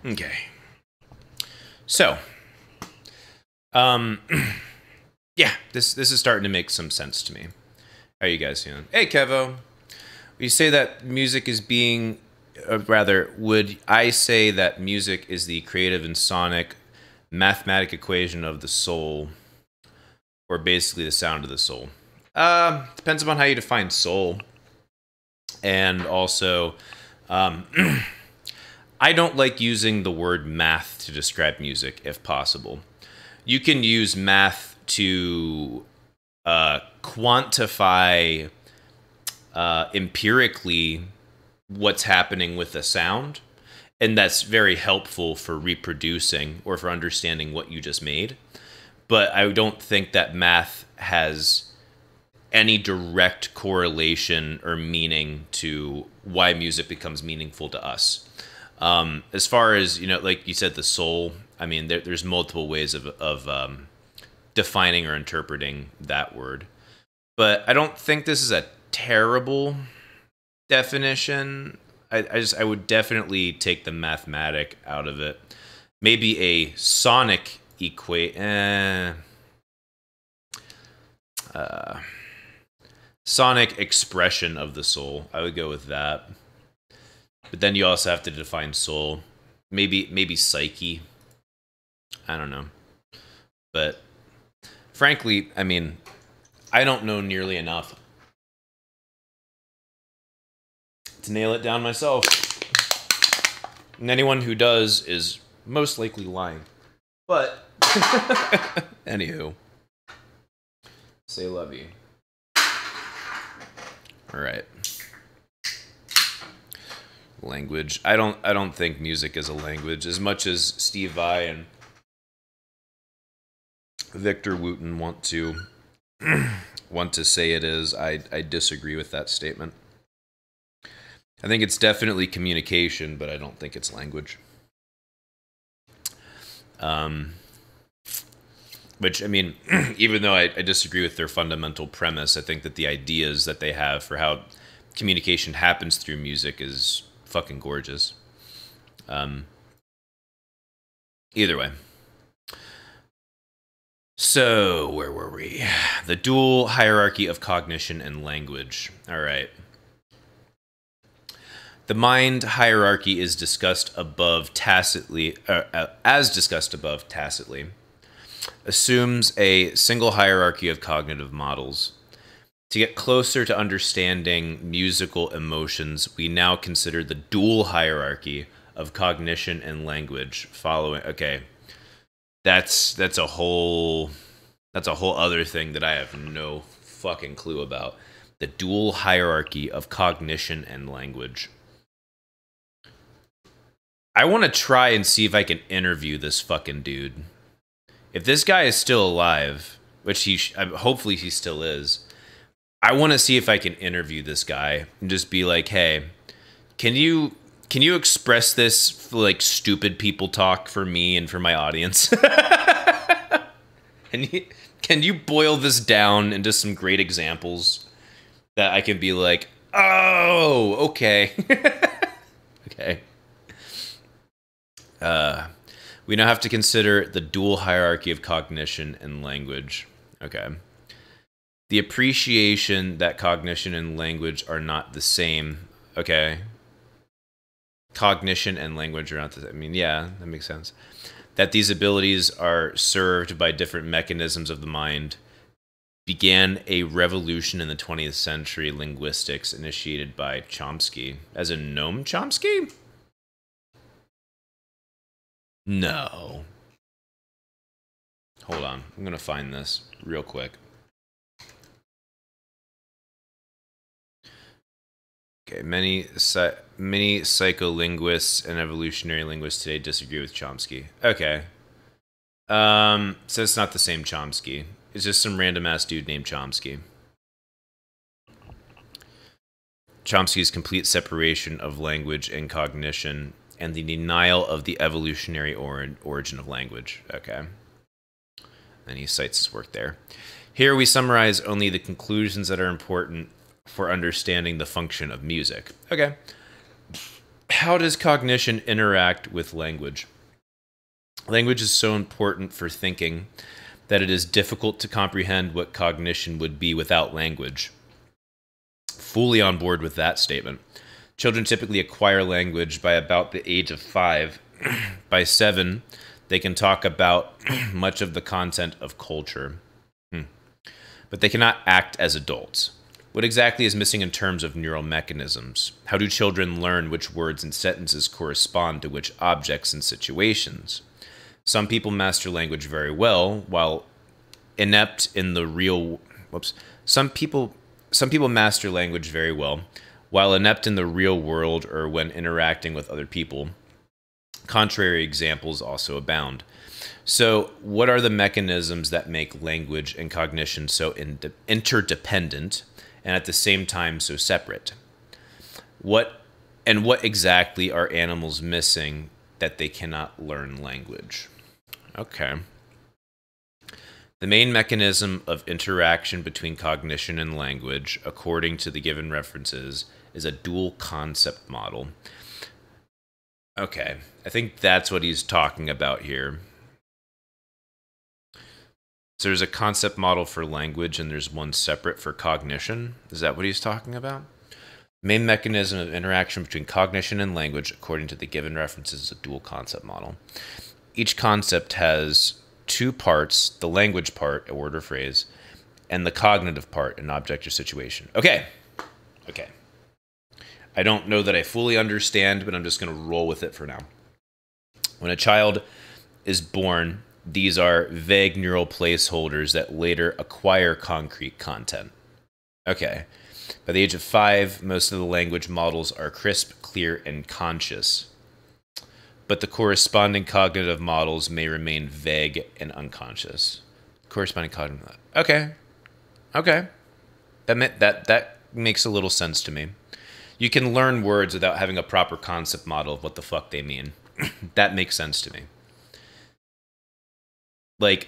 Okay. So, um, yeah, this this is starting to make some sense to me. How are you guys feeling? Hey, Kevo. You say that music is being, or rather, would I say that music is the creative and sonic mathematic equation of the soul, or basically the sound of the soul? Uh, depends upon how you define soul. And also, um, I don't like using the word math to describe music, if possible. You can use math to uh, quantify uh, empirically what's happening with a sound, and that's very helpful for reproducing or for understanding what you just made. But I don't think that math has any direct correlation or meaning to why music becomes meaningful to us. Um, as far as, you know, like you said, the soul, I mean, there, there's multiple ways of, of um, defining or interpreting that word. But I don't think this is a terrible definition. I, I just, I would definitely take the mathematic out of it. Maybe a sonic equate, eh, uh, sonic expression of the soul. I would go with that. But then you also have to define soul. Maybe maybe psyche. I don't know. But frankly, I mean, I don't know nearly enough to nail it down myself. And anyone who does is most likely lying. But anywho. Say love you. All right. Language. I don't I don't think music is a language as much as Steve Vai and Victor Wooten want to want to say it is. I I disagree with that statement. I think it's definitely communication, but I don't think it's language. Um Which, I mean, even though I, I disagree with their fundamental premise, I think that the ideas that they have for how communication happens through music is fucking gorgeous. Um, either way. So, where were we? The dual hierarchy of cognition and language. All right. The mind hierarchy is discussed above tacitly, uh, as discussed above tacitly. Assumes a single hierarchy of cognitive models. To get closer to understanding musical emotions, we now consider the dual hierarchy of cognition and language following. Okay, that's that's a whole that's a whole other thing that I have no fucking clue about. The dual hierarchy of cognition and language. I want to try and see if I can interview this fucking dude. If this guy is still alive, which he sh hopefully he still is, I want to see if I can interview this guy and just be like, "Hey, can you can you express this like stupid people talk for me and for my audience? And he, can you boil this down into some great examples that I can be like, oh, okay, okay." Uh. We now have to consider the dual hierarchy of cognition and language. Okay. The appreciation that cognition and language are not the same. Okay. Cognition and language are not the same. I mean, yeah, that makes sense. That these abilities are served by different mechanisms of the mind began a revolution in the twentieth century linguistics initiated by Chomsky. As in Noam Chomsky? No. Hold on. I'm going to find this real quick. Okay, many many psycholinguists and evolutionary linguists today disagree with Chomsky. Okay. Um, so it's not the same Chomsky. It's just some random ass dude named Chomsky. Chomsky's complete separation of language and cognition and the denial of the evolutionary or origin of language. Okay. And he cites his work there. Here we summarize only the conclusions that are important for understanding the function of music. Okay. how does cognition interact with language? Language is so important for thinking that it is difficult to comprehend what cognition would be without language. Fully on board with that statement. Children typically acquire language by about the age of five. By seven, they can talk about much of the content of culture. Hmm. But they cannot act as adults. What exactly is missing in terms of neural mechanisms? How do children learn which words and sentences correspond to which objects and situations? Some people master language very well, while inept in the real... Whoops. Some people, some people master language very well, while inept in the real world or when interacting with other people. Contrary examples also abound. So what are the mechanisms that make language and cognition so in- interdependent and at the same time so separate? What and what exactly are animals missing that they cannot learn language? Okay. The main mechanism of interaction between cognition and language, according to the given references, is a dual concept model. Okay, I think that's what he's talking about here. So there's a concept model for language and there's one separate for cognition. Is that what he's talking about? The main mechanism of interaction between cognition and language, according to the given references, is a dual concept model. Each concept has two parts, the language part, a word or phrase, and the cognitive part, an object or situation. Okay, okay. I don't know that I fully understand, but I'm just going to roll with it for now. When a child is born, these are vague neural placeholders that later acquire concrete content. Okay. By the age of five, most of the language models are crisp, clear, and conscious. But the corresponding cognitive models may remain vague and unconscious. Corresponding cognitive... Okay. Okay. That, that, that makes a little sense to me. You can learn words without having a proper concept model of what the fuck they mean. That makes sense to me. Like,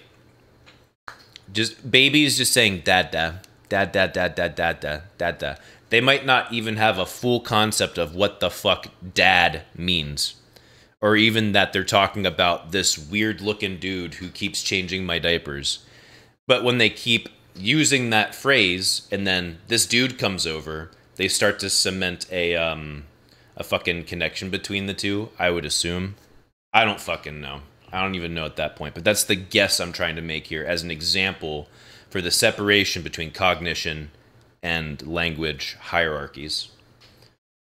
just babies just saying dada, dada, dada, dada, dada. They might not even have a full concept of what the fuck dad means. Or even that they're talking about this weird-looking dude who keeps changing my diapers. But when they keep using that phrase, and then this dude comes over... They start to cement a um, a fucking connection between the two, I would assume. I don't fucking know. I don't even know at that point. But that's the guess I'm trying to make here as an example for the separation between cognition and language hierarchies.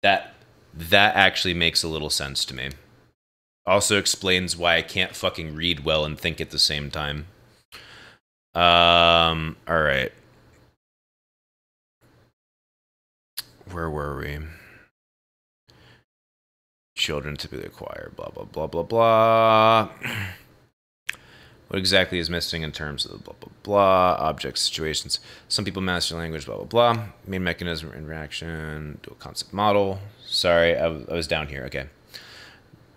That, that actually makes a little sense to me. Also explains why I can't fucking read well and think at the same time. Um, all right. Where were we? Children typically acquire blah, blah, blah, blah, blah. What exactly is missing in terms of the blah, blah, blah, objects, situations? Some people master language, blah, blah, blah. Main mechanism of interaction, dual concept model. Sorry, I, I was down here. Okay.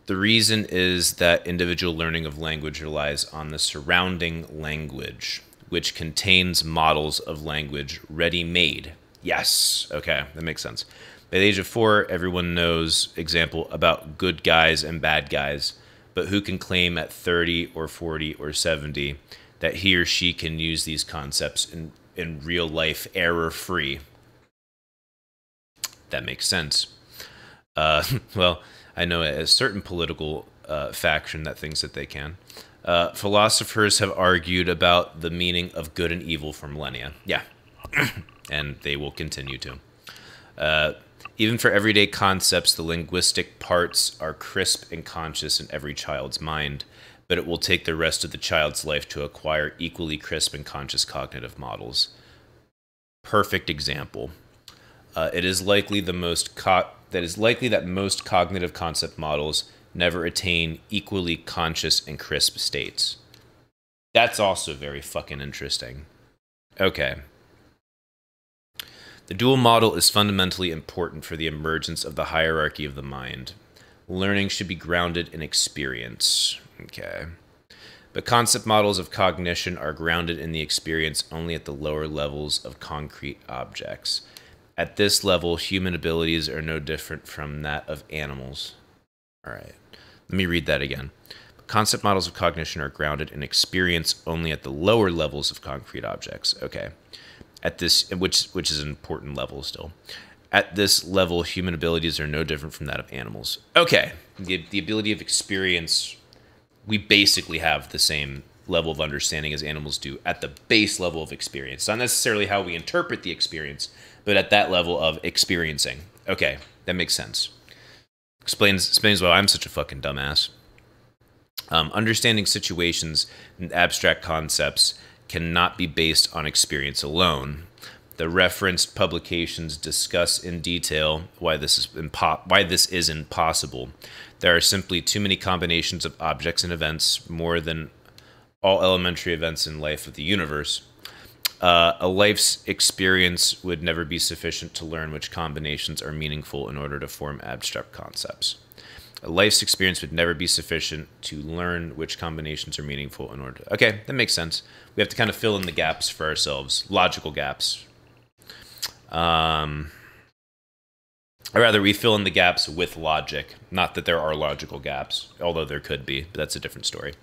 The reason is that individual learning of language relies on the surrounding language, which contains models of language ready-made. Yes. Okay. That makes sense. By the age of four, everyone knows, example, about good guys and bad guys, but who can claim at thirty or forty or seventy that he or she can use these concepts in, in real life error-free? That makes sense. Uh, well, I know a certain political uh, faction that thinks that they can. Uh, philosophers have argued about the meaning of good and evil for millennia. Yeah. And they will continue to. Uh, even for everyday concepts, the linguistic parts are crisp and conscious in every child's mind, but it will take the rest of the child's life to acquire equally crisp and conscious cognitive models. Perfect example. Uh, it is likely the most co- that is likely that most cognitive concept models never attain equally conscious and crisp states. That's also very fucking interesting. Okay. The dual model is fundamentally important for the emergence of the hierarchy of the mind. Learning should be grounded in experience. Okay. But concept models of cognition are grounded in the experience only at the lower levels of concrete objects. At this level, human abilities are no different from that of animals. All right, let me read that again. Concept models of cognition are grounded in experience only at the lower levels of concrete objects. Okay. At this, which, which is an important level still. At this level, human abilities are no different from that of animals. Okay. The, the ability of experience, we basically have the same level of understanding as animals do at the base level of experience. It's not necessarily how we interpret the experience, but at that level of experiencing. Okay. That makes sense. Explains, explains why I'm such a fucking dumbass. Um, understanding situations and abstract concepts cannot be based on experience alone. The referenced publications discuss in detail why this is impo- why this is impossible. There are simply too many combinations of objects and events, more than all elementary events in life of the universe. Uh, a life's experience would never be sufficient to learn which combinations are meaningful in order to form abstract concepts. A life's experience would never be sufficient to learn which combinations are meaningful in order to... Okay, that makes sense. We have to kind of fill in the gaps for ourselves. Logical gaps. Um, or rather, we fill in the gaps with logic. Not that there are logical gaps, although there could be, but that's a different story.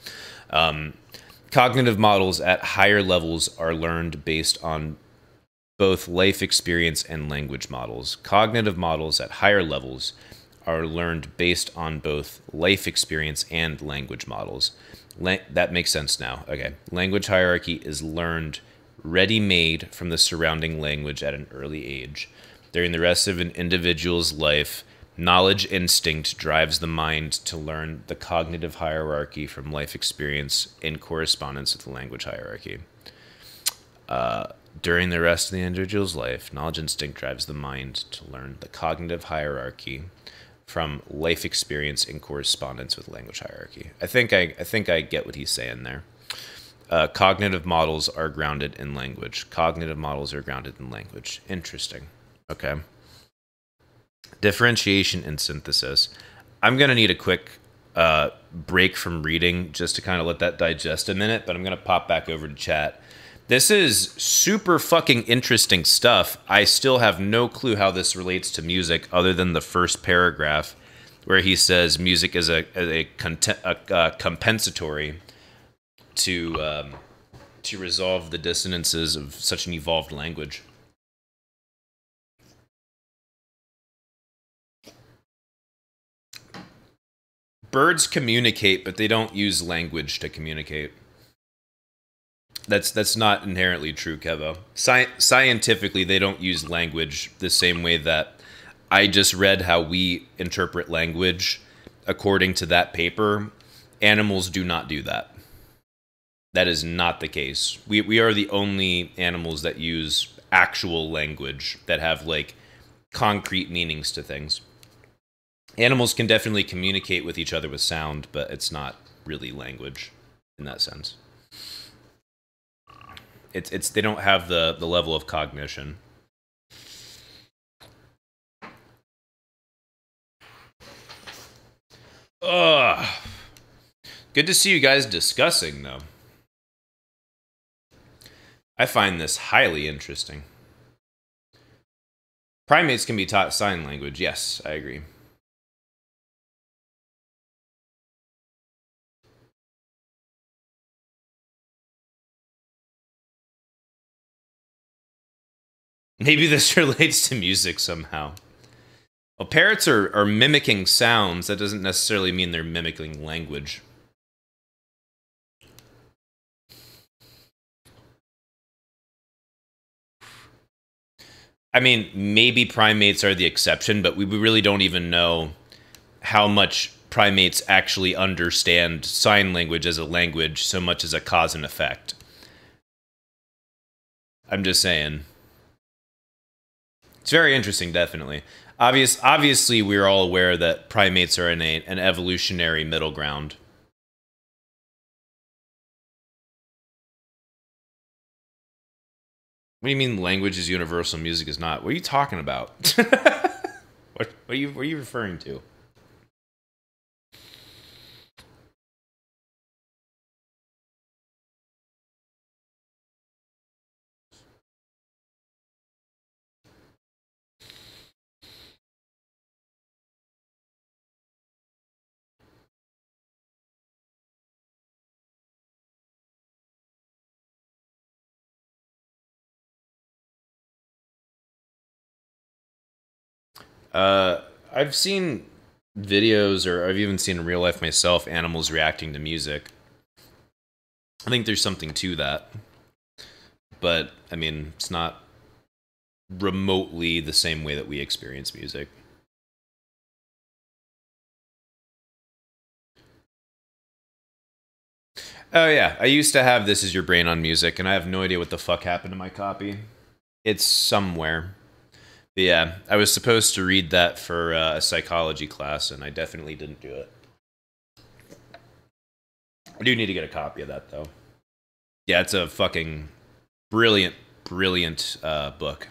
Um, cognitive models at higher levels are learned based on both life experience and language models. Cognitive models at higher levels... are learned based on both life experience and language models. La that makes sense now. Okay. Language hierarchy is learned ready-made from the surrounding language at an early age. During the rest of an individual's life, knowledge instinct drives the mind to learn the cognitive hierarchy from life experience in correspondence with the language hierarchy. Uh, during the rest of the individual's life, knowledge instinct drives the mind to learn the cognitive hierarchy from life experience in correspondence with language hierarchy. I think I, I think I get what he's saying there. Uh, cognitive models are grounded in language. Cognitive models are grounded in language. Interesting. Okay. Differentiation and synthesis. I'm going to need a quick uh, break from reading just to kind of let that digest a minute, but I'm going to pop back over to chat. This is super fucking interesting stuff. I still have no clue how this relates to music other than the first paragraph where he says music is a, a, a, a compensatory to, um, to resolve the dissonances of such an evolved language. Birds communicate, but they don't use language to communicate. That's that's not inherently true, Kevo. Sci scientifically, they don't use language the same way that I just read how we interpret language according to that paper. Animals do not do that. That is not the case. We, we are the only animals that use actual language that have, like, concrete meanings to things. Animals can definitely communicate with each other with sound, but it's not really language in that sense. It's it's they don't have the the level of cognition. Ugh. Good to see you guys discussing though. I find this highly interesting. Primates can be taught sign language. Yes, I agree. Maybe this relates to music somehow. Well, parrots are, are mimicking sounds. That doesn't necessarily mean they're mimicking language. I mean, maybe primates are the exception, but we really don't even know how much primates actually understand sign language as a language so much as a cause and effect. I'm just saying. It's very interesting, definitely. Obvious, obviously, we're all aware that primates are in a, an evolutionary middle ground. What do you mean language is universal, music is not? What are you talking about? What, what, are you, what are you referring to? Uh, I've seen videos, or I've even seen in real life myself, animals reacting to music. I think there's something to that. But, I mean, it's not remotely the same way that we experience music. Oh yeah, I used to have This Is Your Brain on music, and I have no idea what the fuck happened to my copy. It's somewhere. But yeah, I was supposed to read that for uh, a psychology class, and I definitely didn't do it. I do need to get a copy of that, though. Yeah, it's a fucking brilliant, brilliant uh, book.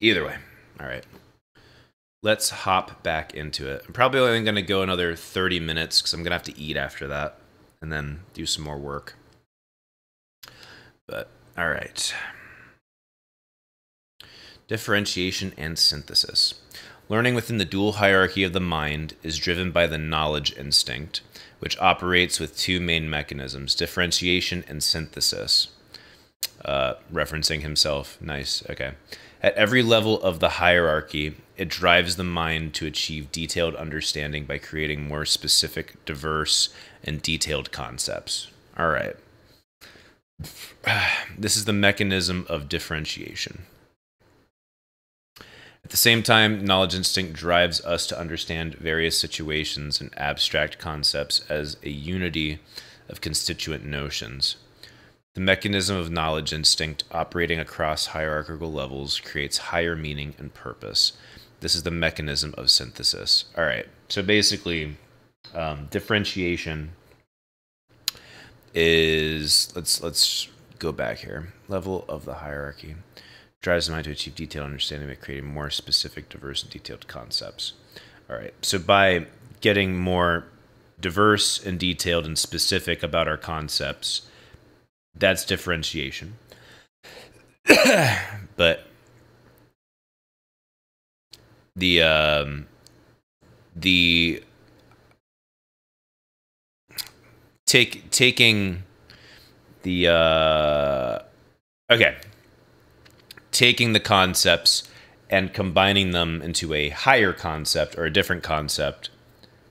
Either way, all right. Let's hop back into it. I'm probably only going to go another thirty minutes because I'm going to have to eat after that and then do some more work. But, all right. Differentiation and synthesis. Learning within the dual hierarchy of the mind is driven by the knowledge instinct, which operates with two main mechanisms, differentiation and synthesis. Uh, referencing himself. Nice. Okay. At every level of the hierarchy, it drives the mind to achieve detailed understanding by creating more specific, diverse, and detailed concepts. All right. This is the mechanism of differentiation. At the same time, knowledge instinct drives us to understand various situations and abstract concepts as a unity of constituent notions. The mechanism of knowledge instinct operating across hierarchical levels creates higher meaning and purpose. This is the mechanism of synthesis. All right, so basically, um, differentiation is, let's, let's go back here. Level of the hierarchy drives the mind to achieve detailed understanding by creating more specific, diverse, and detailed concepts. All right, so by getting more diverse and detailed and specific about our concepts, that's differentiation. But the um, the take taking the uh, okay taking the concepts and combining them into a higher concept or a different concept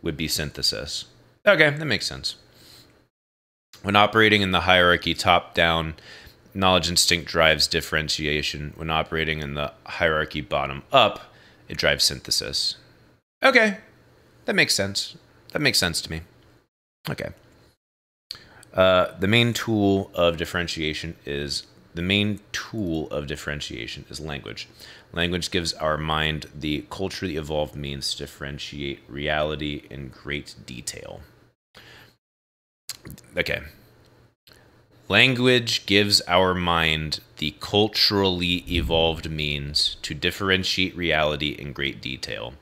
would be synthesis. Okay, that makes sense. When operating in the hierarchy top-down, knowledge instinct drives differentiation. When operating in the hierarchy bottom-up, it drives synthesis. Okay, that makes sense. That makes sense to me. Okay. Uh, the main tool of differentiation is the main tool of differentiation is language. Language gives our mind the culturally evolved means to differentiate reality in great detail. Okay. Language gives our mind the culturally evolved means to differentiate reality in great detail.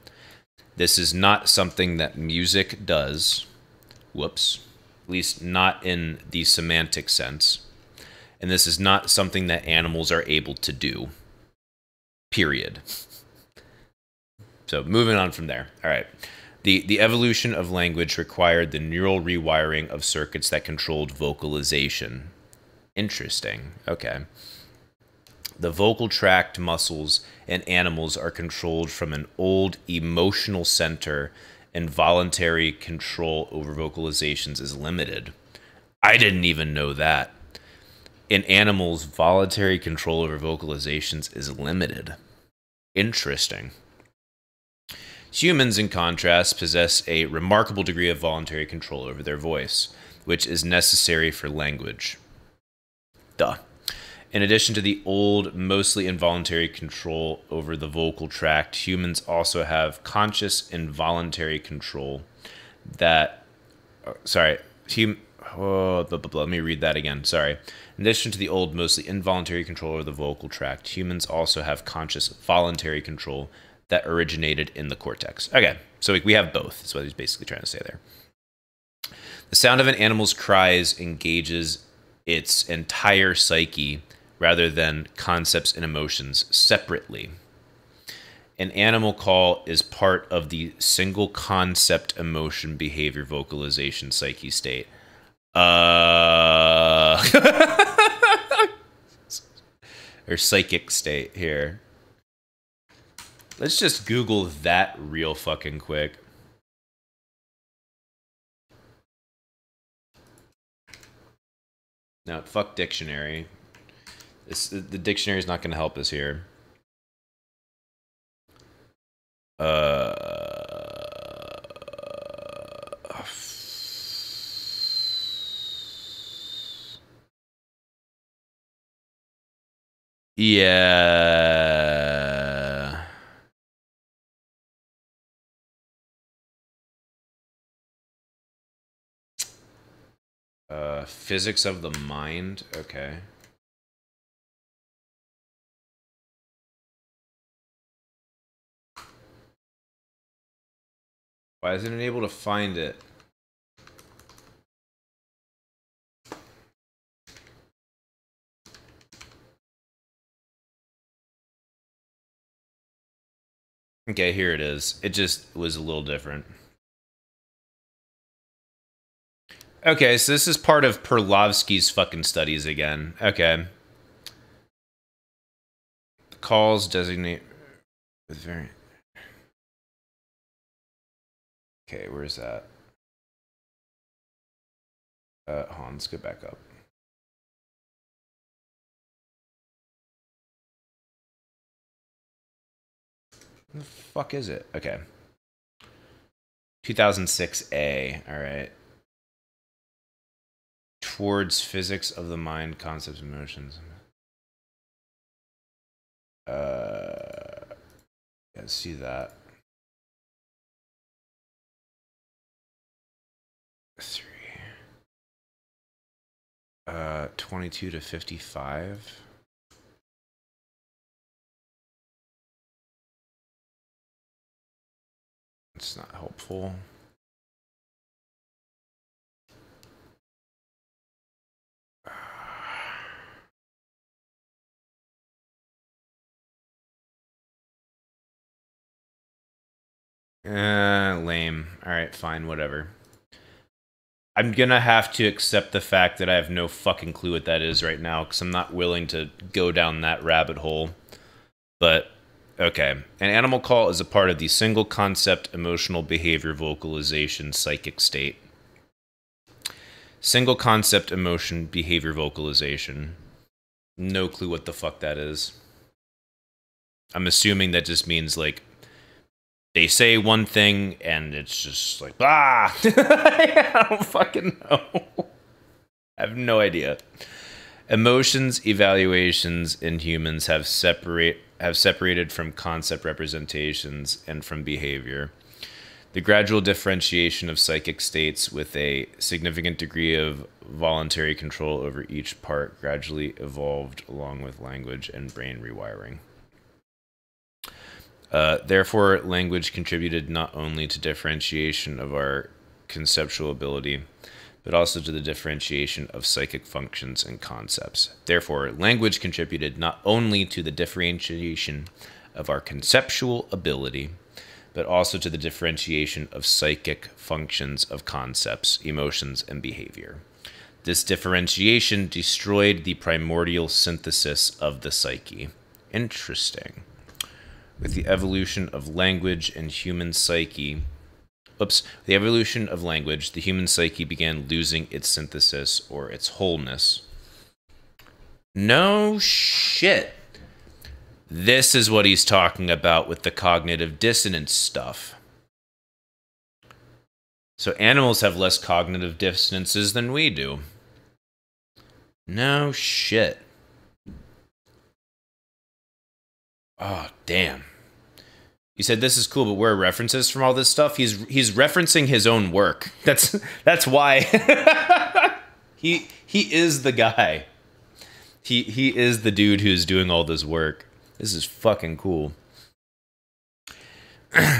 This is not something that music does. Whoops. At least not in the semantic sense. And this is not something that animals are able to do. Period. So moving on from there. All right. The, the evolution of language required the neural rewiring of circuits that controlled vocalization. Interesting. Okay. The vocal tract muscles in animals are controlled from an old emotional center, and voluntary control over vocalizations is limited. I didn't even know that. In animals, voluntary control over vocalizations is limited. Interesting. Humans, in contrast, possess a remarkable degree of voluntary control over their voice, which is necessary for language. Duh. In addition to the old, mostly involuntary control over the vocal tract, humans also have conscious involuntary control that... Sorry. Hum, oh, blah, blah, blah, let me read that again. Sorry. In addition to the old, mostly involuntary control over the vocal tract, humans also have conscious voluntary control that originated in the cortex. Okay, so we have both. That's what he's basically trying to say there. The sound of an animal's cries engages its entire psyche rather than concepts and emotions separately. An animal call is part of the single concept, emotion, behavior, vocalization, psyche state. Uh... or psychic state here. Let's just Google that real fucking quick. No, fuck dictionary. This, the dictionary is not going to help us here. Uh, yeah. Uh, physics of the mind. Okay. Why isn't it able to find it? Okay, here it is. It just was a little different. Okay, so this is part of Perlovsky's fucking studies again. Okay. The calls designate with variant. Okay, where's that? Uh, Hans, go back up. Where the fuck is it? Okay. two thousand six A, all right. Towards physics of the mind, concepts, and emotions. Uh, yeah, see that. Three. Uh, twenty-two to fifty-five. It's not helpful. Uh, lame. All right, fine, whatever. I'm gonna have to accept the fact that I have no fucking clue what that is right now, because I'm not willing to go down that rabbit hole. But, okay. An animal call is a part of the single concept, emotional behavior, vocalization, psychic state. Single concept, emotion, behavior, vocalization. No clue what the fuck that is. I'm assuming that just means, like, they say one thing, and it's just like, ah! I don't fucking know. I have no idea. Emotions, evaluations in humans have separate have separated from concept representations and from behavior. The gradual differentiation of psychic states with a significant degree of voluntary control over each part gradually evolved along with language and brain rewiring. Uh, therefore, language contributed not only to differentiation of our conceptual ability, but also to the differentiation of psychic functions and concepts. Therefore, language contributed not only to the differentiation of our conceptual ability, but also to the differentiation of psychic functions of concepts, emotions, and behavior. This differentiation destroyed the primordial synthesis of the psyche. Interesting. With the evolution of language and human psyche, oops, the evolution of language, the human psyche began losing its synthesis or its wholeness. No shit. This is what he's talking about with the cognitive dissonance stuff. So animals have less cognitive dissonances than we do. No shit. Oh, damn. You said this is cool, but where are references from all this stuff? He's he's referencing his own work. That's that's why. he he is the guy. He he is the dude who's doing all this work. This is fucking cool.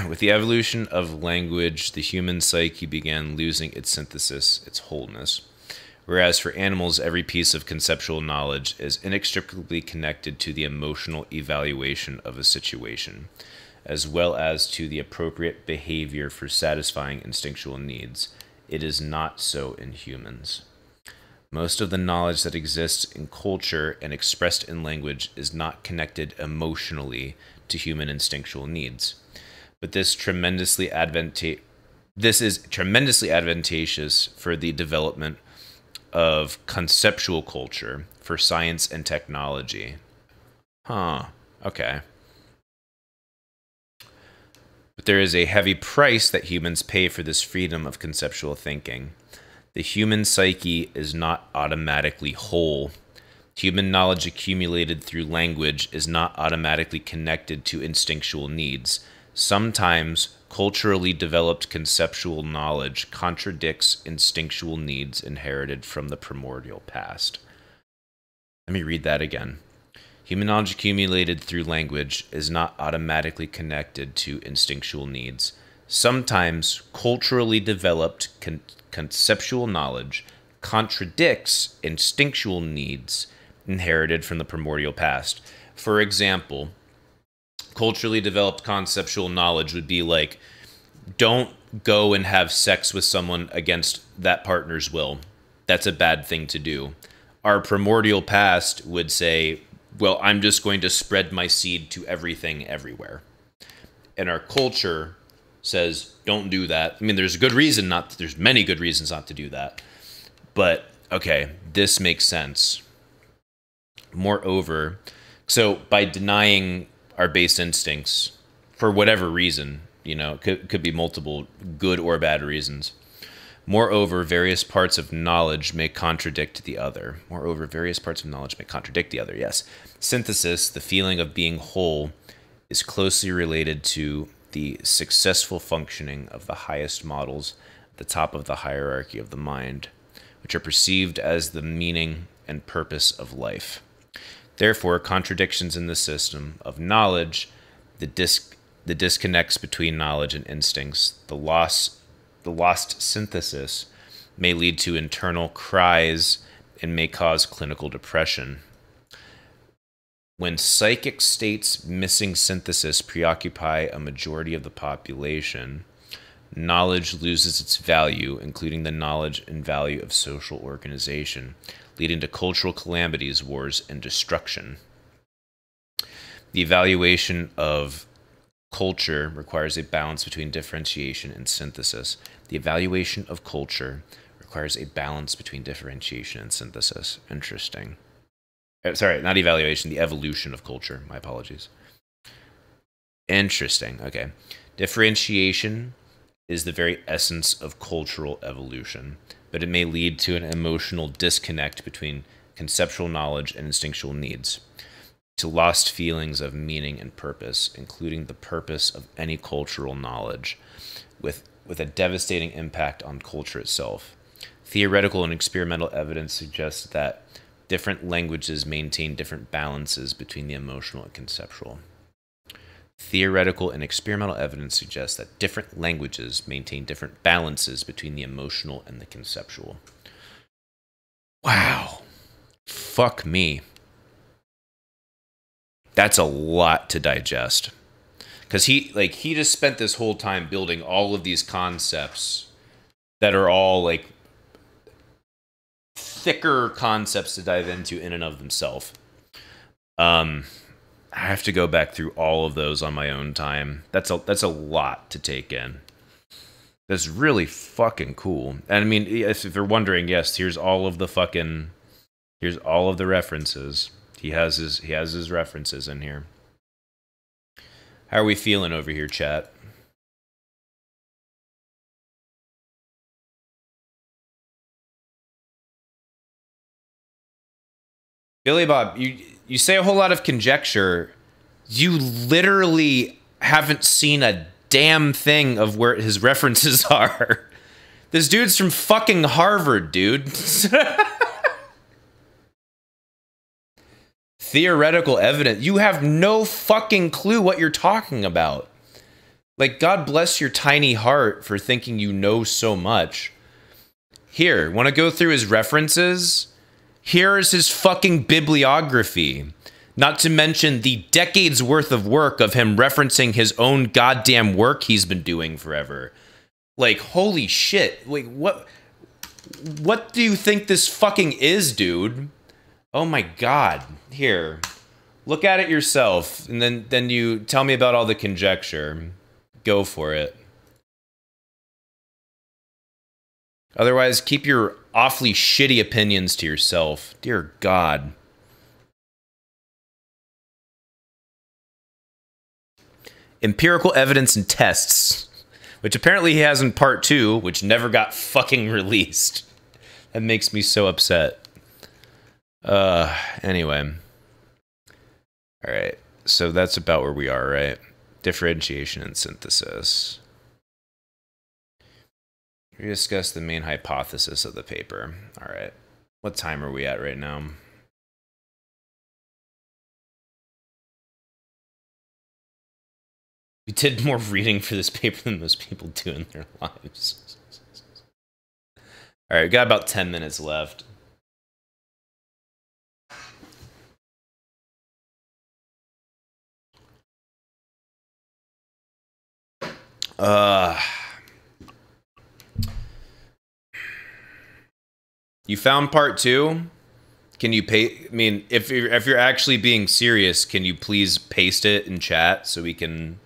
With the evolution of language, the human psyche began losing its synthesis, its wholeness. Whereas for animals, every piece of conceptual knowledge is inextricably connected to the emotional evaluation of a situation, as well as to the appropriate behavior for satisfying instinctual needs. It is not so in humans. Most of the knowledge that exists in culture and expressed in language is not connected emotionally to human instinctual needs. But this tremendously adventa- this is tremendously advantageous for the development of conceptual culture for science and technology. Huh, okay. But there is a heavy price that humans pay for this freedom of conceptual thinking. The human psyche is not automatically whole. Human knowledge accumulated through language is not automatically connected to instinctual needs. Sometimes culturally developed conceptual knowledge contradicts instinctual needs inherited from the primordial past. Let me read that again. Human knowledge accumulated through language is not automatically connected to instinctual needs. Sometimes culturally developed con conceptual knowledge contradicts instinctual needs inherited from the primordial past. For example, culturally developed conceptual knowledge would be like, don't go and have sex with someone against that partner's will. That's a bad thing to do. Our primordial past would say, well, I'm just going to spread my seed to everything everywhere. And our culture says, don't do that. I mean, there's a good reason not to, there's many good reasons not to do that. But, okay, this makes sense. Moreover, so by denying our base instincts, for whatever reason, you know, could, could be multiple good or bad reasons. Moreover, various parts of knowledge may contradict the other. Moreover, various parts of knowledge may contradict the other, yes. Synthesis, the feeling of being whole, is closely related to the successful functioning of the highest models at the top of the hierarchy of the mind, which are perceived as the meaning and purpose of life. Therefore, contradictions in the system of knowledge, the dis the disconnects between knowledge and instincts, the loss the lost synthesis may lead to internal cries and may cause clinical depression. When psychic states missing synthesis preoccupy a majority of the population, knowledge loses its value, including the knowledge and value of social organization, leading to cultural calamities, wars, and destruction. The evaluation of culture requires a balance between differentiation and synthesis. The evaluation of culture requires a balance between differentiation and synthesis. Interesting. Sorry, not evaluation, the evolution of culture. My apologies. Interesting. Okay. Differentiation is the very essence of cultural evolution, but it may lead to an emotional disconnect between conceptual knowledge and instinctual needs, to lost feelings of meaning and purpose, including the purpose of any cultural knowledge, with, with a devastating impact on culture itself. Theoretical and experimental evidence suggests that different languages maintain different balances between the emotional and conceptual. Theoretical and experimental evidence suggests that different languages maintain different balances between the emotional and the conceptual. Wow. Fuck me. That's a lot to digest. Because he, like, he just spent this whole time building all of these concepts that are all, like, thicker concepts to dive into in and of themselves. Um... I have to go back through all of those on my own time. That's a that's a lot to take in. That's really fucking cool. And I mean, if, if you're wondering, yes, here's all of the fucking, here's all of the references. He has his he has his references in here. How are we feeling over here, chat? Billy Bob, you you say a whole lot of conjecture. You literally haven't seen a damn thing of where his references are. This dude's from fucking Harvard, dude. Theoretical evidence. You have no fucking clue what you're talking about. Like, God bless your tiny heart for thinking you know so much. Here, want to go through his references? Here is his fucking bibliography, not to mention the decades worth of work of him referencing his own goddamn work he's been doing forever. Like, holy shit. Like, what? What do you think this fucking is, dude? Oh my God. Here. Look at it yourself, and then, then you tell me about all the conjecture. Go for it. Otherwise, keep your awfully shitty opinions to yourself. Dear God. Empirical evidence and tests, which apparently he has in part two, which never got fucking released. That makes me so upset. Uh, anyway. All right, so that's about where we are, right? Differentiation and synthesis. We discussed the main hypothesis of the paper. All right, what time are we at right now? We did more reading for this paper than most people do in their lives. All right, we got about ten minutes left. Uh, you found part two? Can you pay? I mean, if you're, if you're actually being serious, can you please paste it in chat so we can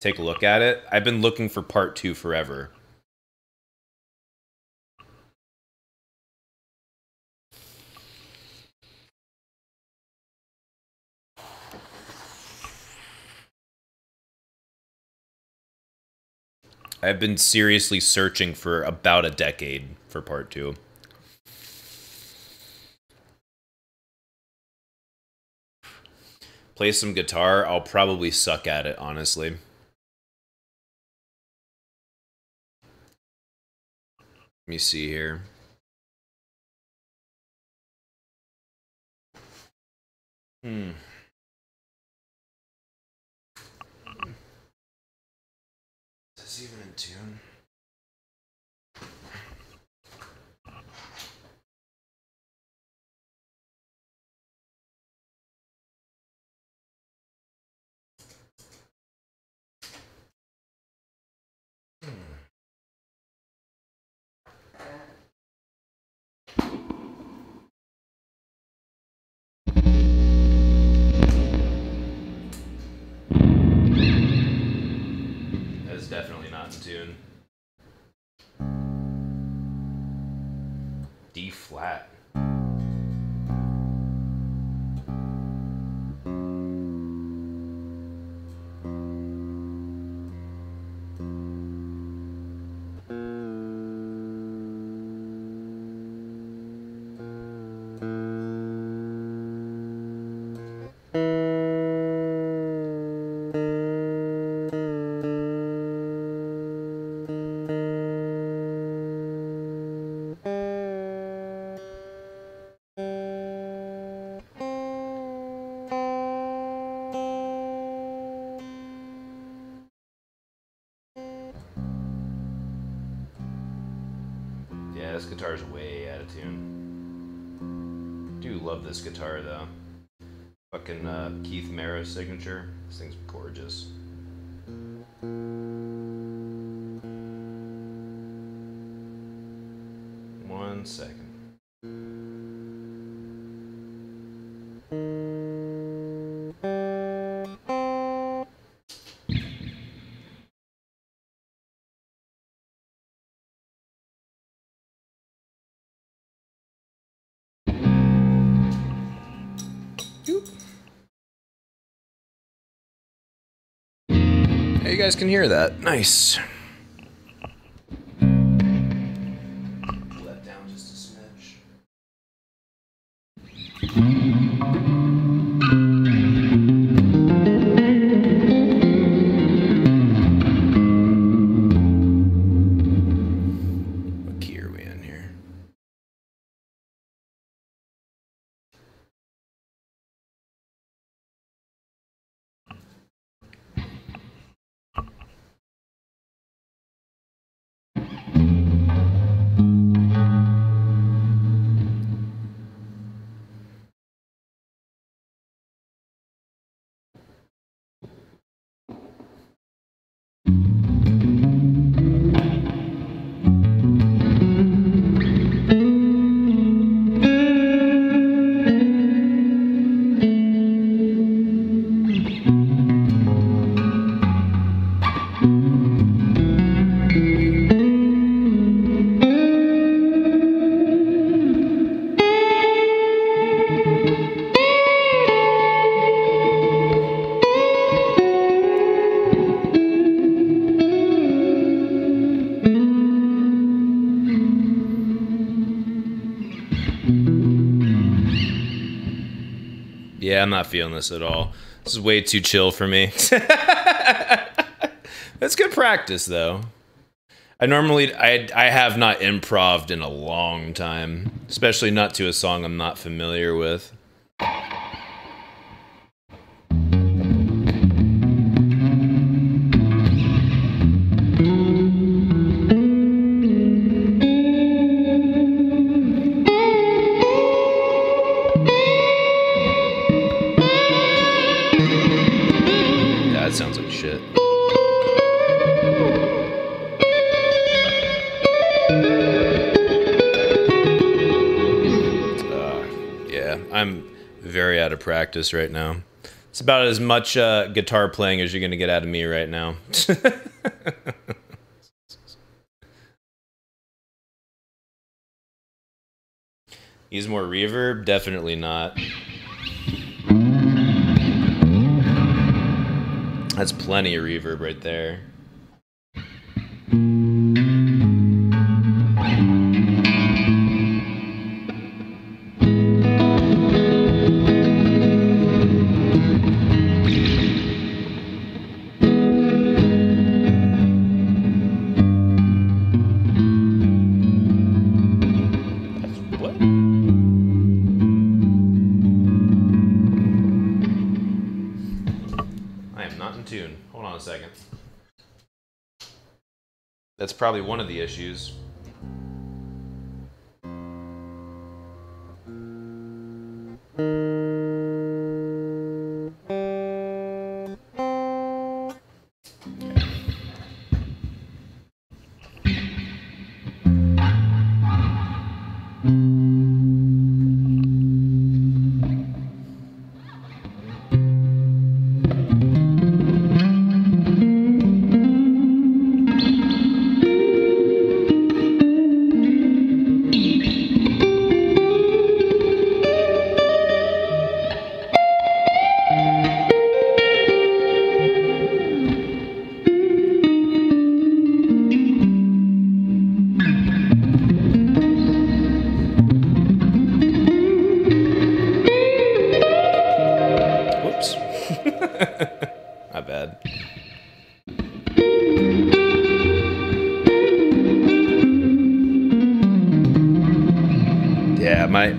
take a look at it? I've been looking for part two forever. I've been seriously searching for about a decade for part two. Play some guitar. I'll probably suck at it, honestly. Let me see here. Hmm. Tune. Hmm. That is definitely not in tune. D flat. Guitar's way out of tune. Do love this guitar though. Fucking uh, Keith Mara's signature. This thing's gorgeous. One second. You guys can hear that. Nice. Pull that down just a smidge. What key are we in here? yeah, I'm not feeling this at all. This is way too chill for me. That's good practice, though. I normally, I, I have not improv'd in a long time, especially not to a song I'm not familiar with. Practice right now. It's about as much uh, guitar playing as you're going to get out of me right now. Use more reverb? Definitely not. That's plenty of reverb right there. That's probably one of the issues.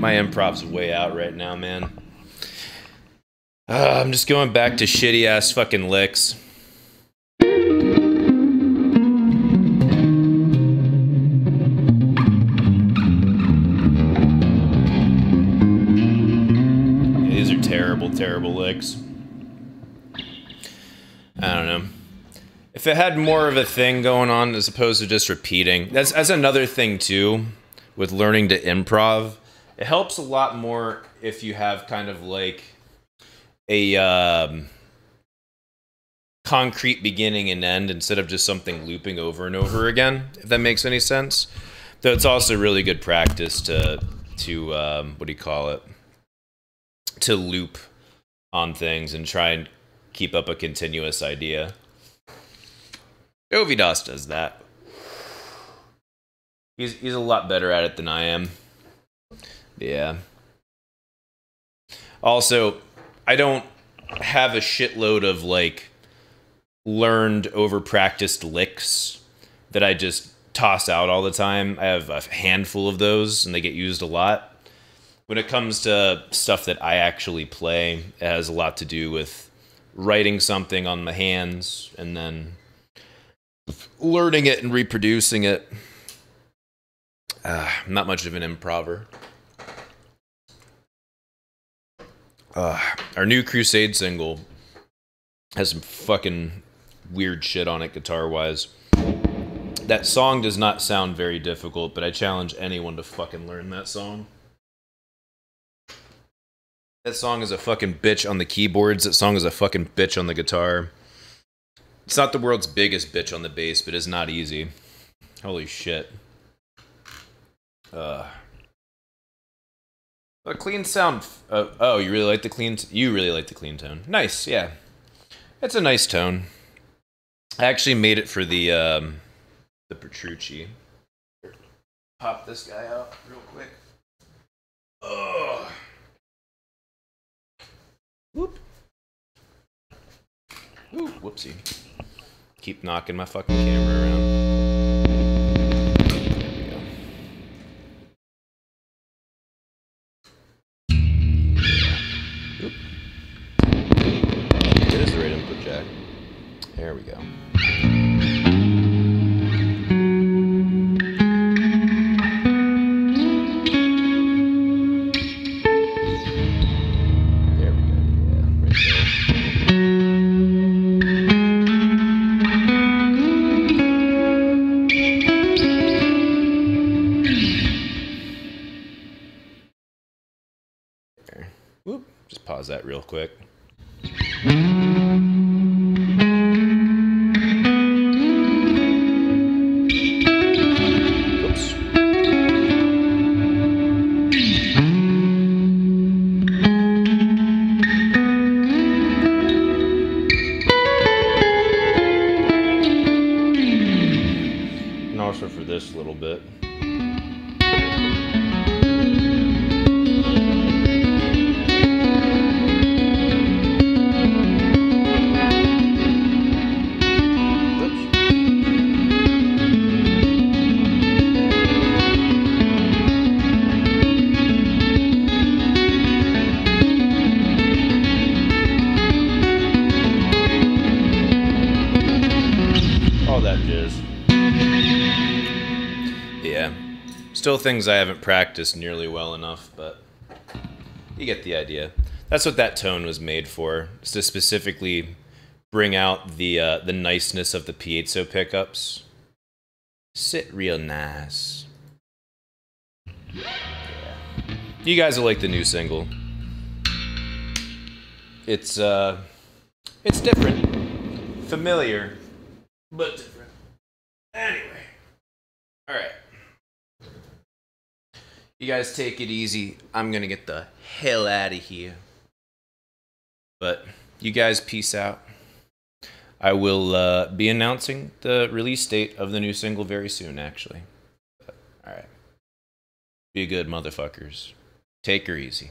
Improv's way out right now, man. Uh, I'm just going back to shitty ass fucking licks. Yeah, these are terrible, terrible licks. I don't know. If it had more of a thing going on as opposed to just repeating, that's, that's another thing too with learning to improv. It helps a lot more if you have kind of like a um, concrete beginning and end instead of just something looping over and over again, if that makes any sense. Though it's also really good practice to, to um, what do you call it, to loop on things and try and keep up a continuous idea. Ovidas does that. He's, he's a lot better at it than I am. Yeah. Also, I don't have a shitload of, like, learned, over-practiced licks that I just toss out all the time. I have a handful of those, and they get used a lot. When it comes to stuff that I actually play, it has a lot to do with writing something on the hands and then learning it and reproducing it. Uh, I'm not much of an improver. Uh, our new Crusade single has some fucking weird shit on it guitar-wise. That song does not sound very difficult, but I challenge anyone to fucking learn that song. That song is a fucking bitch on the keyboards. That song is a fucking bitch on the guitar. It's not the world's biggest bitch on the bass, but it's not easy. Holy shit. Uh... A clean sound. Uh, oh, you really like the clean. T you really like the clean tone. Nice, yeah. It's a nice tone. I actually made it for the um, the Petrucci. Pop this guy out real quick. Ugh. Whoop. Ooh, whoopsie. Keep knocking my fucking camera around. There we go. Oop. It is the right input jack. There we go. Pause that real quick. Oops. And also for this little bit. Still things I haven't practiced nearly well enough, but you get the idea. That's what that tone was made for, is to specifically bring out the uh, the niceness of the piezo pickups. Sit real nice. You guys will like the new single. It's uh, it's different, familiar, but different. Anyway, all right. You guys take it easy. I'm gonna get the hell out of here. But you guys peace out. I will uh, be announcing the release date of the new single very soon, actually. But, all right. Be good, motherfuckers. Take her easy.